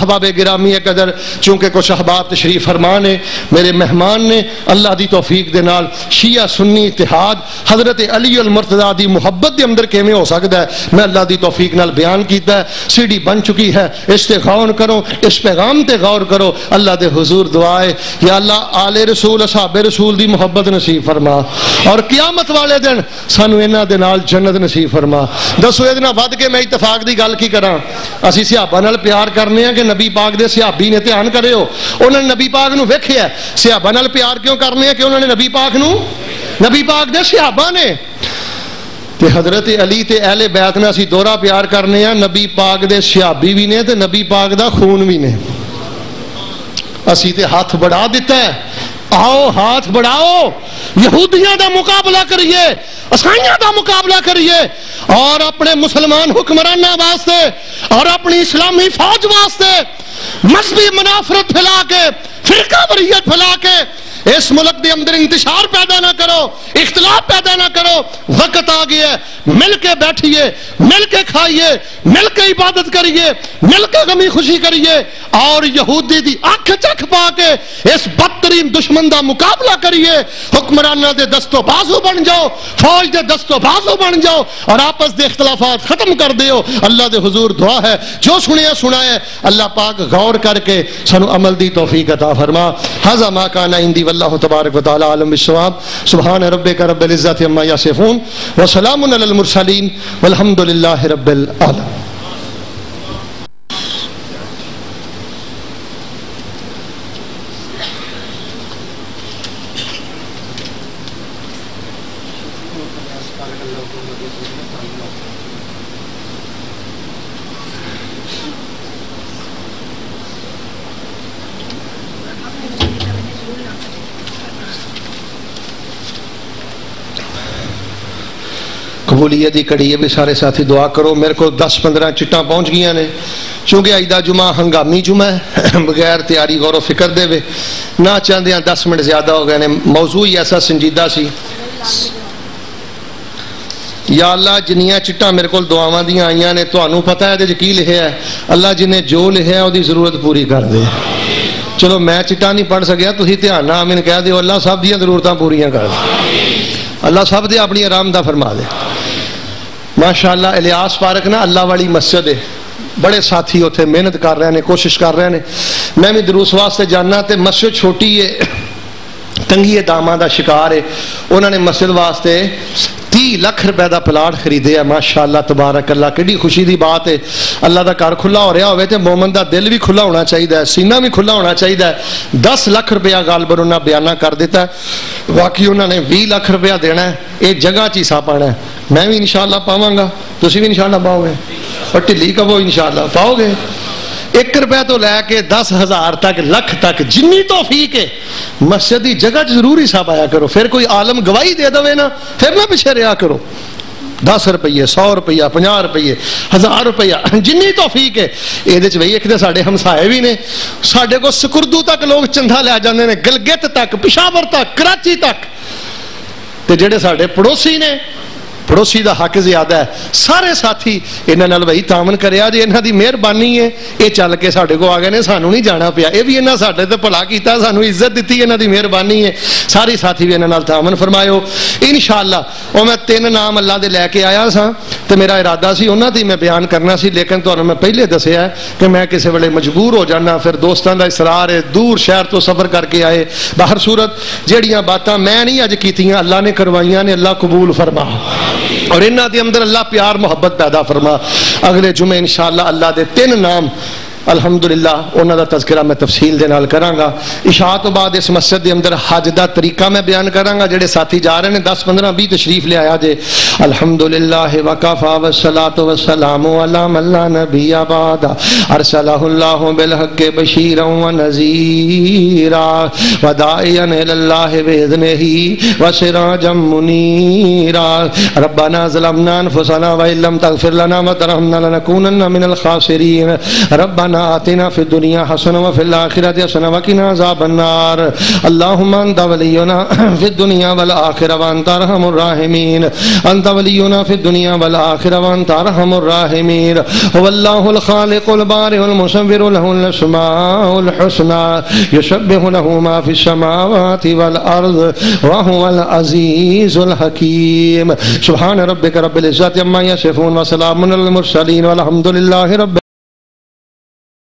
احباب گرامی قدر، چونکہ کچھ احباب تشریف فرما نے، میرے مہمان نے، اللہ دی توفیق دے نال شیعہ سنی اتحاد حضرت علی المرتضیٰ دی محبت دے اندر کیویں ہو سکتا ہے میں اللہ دی توفیق نال بیان کیتا ہے۔ سی ڈی بن چکی ہے، اس تے غور کرو، اس پیغام تے غور کرو۔ اللہ دے حضور دعا ہے یا اللہ آل رسول اصحاب رسول دی محبت نصیب فرما، اور قیامت والے دن سانو انہاں دے نال جنت نصیب فرما۔ دسو اے دنا ود کے میں اتفاق دی گل کی کراں، اسی صحابہ نال پیار کرنے ہیں کہ نبی پاک دے صحابی نے؟ دھیان کریو، انہاں نے نبی پاک نو ویکھیا ہے، صحابہ نال پیار کیوں کرنے ہیں کہ انہاں نے نبی پاک نو، نبی پاک دے صحابہ نے۔ تے حضرت علی تے اہل بیت نے اسی دورہ پیار کرنے ہیں، نبی پاک دے صحابی بھی نے تے نبی پاک دا خون بھی نے۔ اسی تے ہاتھ بڑھا دیتا ہے، آؤ ہاتھ بڑھاؤ، یہودیاں دا مقابلہ کریے، عیسائیاں دا مقابلہ کریے، اور اپنے مسلمان حکمرانہ واسطے اور اپنی اسلامی فوج واسطے مذہبی منافرت پھیلا کے، فرقہ واریت پھیلا کے اس ملک دے اندر انتشار پیدا نہ کرو، اختلاف پیدا نہ کرو۔ وقت آ گیا ہے مل کے بیٹھیے، مل کے کھائیے، مل کے عبادت کریے، مل کے غمی خوشی کریے، اور یہودی دی آنکھ چکھ پا کے اس بدترین دشمن دا مقابلہ کریے۔ حکمرانہ دے دست و بازو بن جاؤ، فوج دے دست و بازو بن جاؤ، اور آپس دے اختلافات ختم کر دیو۔ اللہ دے حضور دعا ہے جو سنیا سنایا، اللہ پاک غور کر کے سانو عمل دی توفیق عطا فرما۔ ھذا ما کان عندی واللہ تبارک و تعالی عالم بالصواب۔ سبحان ربک رب العزت عما یصفون وسلام علی المرسلین والحمد للہ رب العالمین۔ قبولیت دی کڑی ہے بھی سارے ساتھی دعا کرو. میرے کو 10-15 چٹاں پہنچ گیا نے. چونکہ آج دا جمعہ ہنگامی جمعہ ہے بغیر تیاری غور و فکر دے وے نہ چاہتے ہیں 10 منٹ زیادہ ہو گئے نے. موضوع ہی ایسا سنجیدہ سی. یا اللہ جنیاں چٹاں میرے کو دعاواں دیاں آئیاں نے تانوں پتہ ہے تے کی لکھیا ہے. اللہ جنہیں جو لکھیا ہے اودی ضرورت پوری کر دے. چلو میں چٹاں نہیں پڑھ سکیا تسی دھیان نال آمین کہہ دیو. اللہ سب دیاں ضرورتاں پوریاں کر دے. اللہ سب دے اپنی آرام دا فرما دے. ماشاءاللہ الیاس پارک نا اللہ والی مسجد ہے. بڑے ساتھی اتنے محنت کر رہے ہیں کوشش کر رہے ہیں. میں بھی دروس واسطے جانا تے مسجد چھوٹی ہے تنگی داماں دا شکار ہے. انہوں نے مسجد واسطے 30 ਲੱਖ ਰੁਪਏ ਦਾ ਪਲਾਟ ਖਰੀਦਿਆ. ਮਾਸ਼ਾਅੱਲਾ ਤਬਾਰਕ ਅੱਲਾ ਕਿੰਨੀ ਖੁਸ਼ੀ ਦੀ ਬਾਤ ਹੈ. ਅੱਲਾ ਦਾ ਘਰ ਖੁੱਲਾ ਹੋ ਰਿਹਾ ਹੋਵੇ ਤੇ ਮੂਮਨ ਦਾ ਦਿਲ ਵੀ ਖੁੱਲਾ ਹੋਣਾ ਚਾਹੀਦਾ ਹੈ, ਸੀਨਾ ਵੀ ਖੁੱਲਾ ਹੋਣਾ ਚਾਹੀਦਾ ਹੈ. 10 ਲੱਖ ਰੁਪਇਆ ਗਾਲਬਨ ਉਹਨਾਂ ਬਿਆਨਾ ਕਰ ਦਿੱਤਾ. ਬਾਕੀ ਉਹਨਾਂ ਨੇ 20 ਲੱਖ ਰੁਪਇਆ ਦੇਣਾ. ਇਹ ਜਗ੍ਹਾ 'ਚ ਹਿੱਸਾ ਪਾਣਾ. ਮੈਂ ਵੀ ਇਨਸ਼ਾਅੱਲਾ ਪਾਵਾਂਗਾ, ਤੁਸੀਂ ਵੀ ਇਨਸ਼ਾਅੱਲਾ ਪਾਓਗੇ. ਔਰ ਢਿੱਲੀ ਕਹੋ ਇਨਸ਼ਾਅੱਲਾ ਪਾਓਗੇ. 1 ਰੁਪਏ ਤੋਂ ਲੈ ਕੇ 10,000 ਤੱਕ ਲੱਖ ਤੱਕ ਜਿੰਨੀ ਤੋਫੀਕ ਹੈ مسجد کی جگہ ضرور حساب آیا کرو. پھر کوئی عالم گواہی دے دو نا پھر نہ پیچھے رہا کرو. 10 ਰੁਪਈਏ 100 ਰੁਪਈਆ 50 ਰੁਪਈਏ 1000 ਰੁਪਈਆ جنی توفیق ہے. یہ بھائی ایک تو سارے ہمسائے بھی نے. سارے کو سکردو تک لوگ چندہ لے جاندے نے, گلگت تک, پشاور تک, کراچی تک. تو جڑے سارے پڑوسی نے پڑوسی دا حق زیادہ ہے. سارے ساتھی انہاں نال بھائی تعاون کریا جی. انہاں دی مہربانی ہے یہ چل کے ساڈے کو آ گئے نے. سانوں نہیں جانا پیا. یہ بھی انہاں ساڈے تے بھلا کیتا, سانوں عزت دیتی. انہاں دی مہربانی ہے. سارے ساتھی بھی انہاں نال تعاون فرمایو انشاءاللہ. اور میں 3 نام اللہ دے لے کے آیا سا تے میرا ارادہ سی انہاں دی میں بیان کرنا سی, لیکن تہانوں میں پہلے دسیا ہے کہ میں کسے ویلے مجبور ہو جانا. پھر دوستاں دا اصرار ہے, دور شہر تو سفر کر کے آئے. باہر صورت جہڑیاں باتاں میں نہیں اج کیتیاں اللہ نے کروائیاں نے. اللہ قبول فرما اور انہاں دے اندر اللہ پیار محبت پیدا فرما. اگلے جمعے انشاءاللہ اللہ دے 3 نام الحمدللہ انہاں دا تذکرہ میں تفصیل دے نال کراں گا. عشاء تو بعد اس مسجد دے اندر حج دا طریقہ میں بیان کراں گا. جڑے ساتھی جا رہے ہیں 10-15-20 تشریف لے آیا جے. الحمدللہ وکفا والصلاۃ والسلام علی من لا نبی بعد ارسلہ اللہ بالحق بشیرا ونذیرا وداعیا الی اللہ باذنہ وسراجا منیرا ربنا ظلمنا انفسنا وان لم تغفر لنا وترحمنا لنکونن من الخاسرین ربنا آتنا في الدنيا حسنة وفي الآخرة حسنة وقنا عذاب النار اللهم أنت ولينا في الدنيا والآخرة وأنت أرحم الراحمين. أنت ولينا في الدنيا والآخرة وأنت أرحم الراحمين. هو الله الخالق البارئ المصور له الأسماء الحسنى يسبح له ما في السماوات والأرض وهو العزيز الحكيم. سبحان ربك رب العزة عما يصفون وسلام على المرسلين والحمد لله رب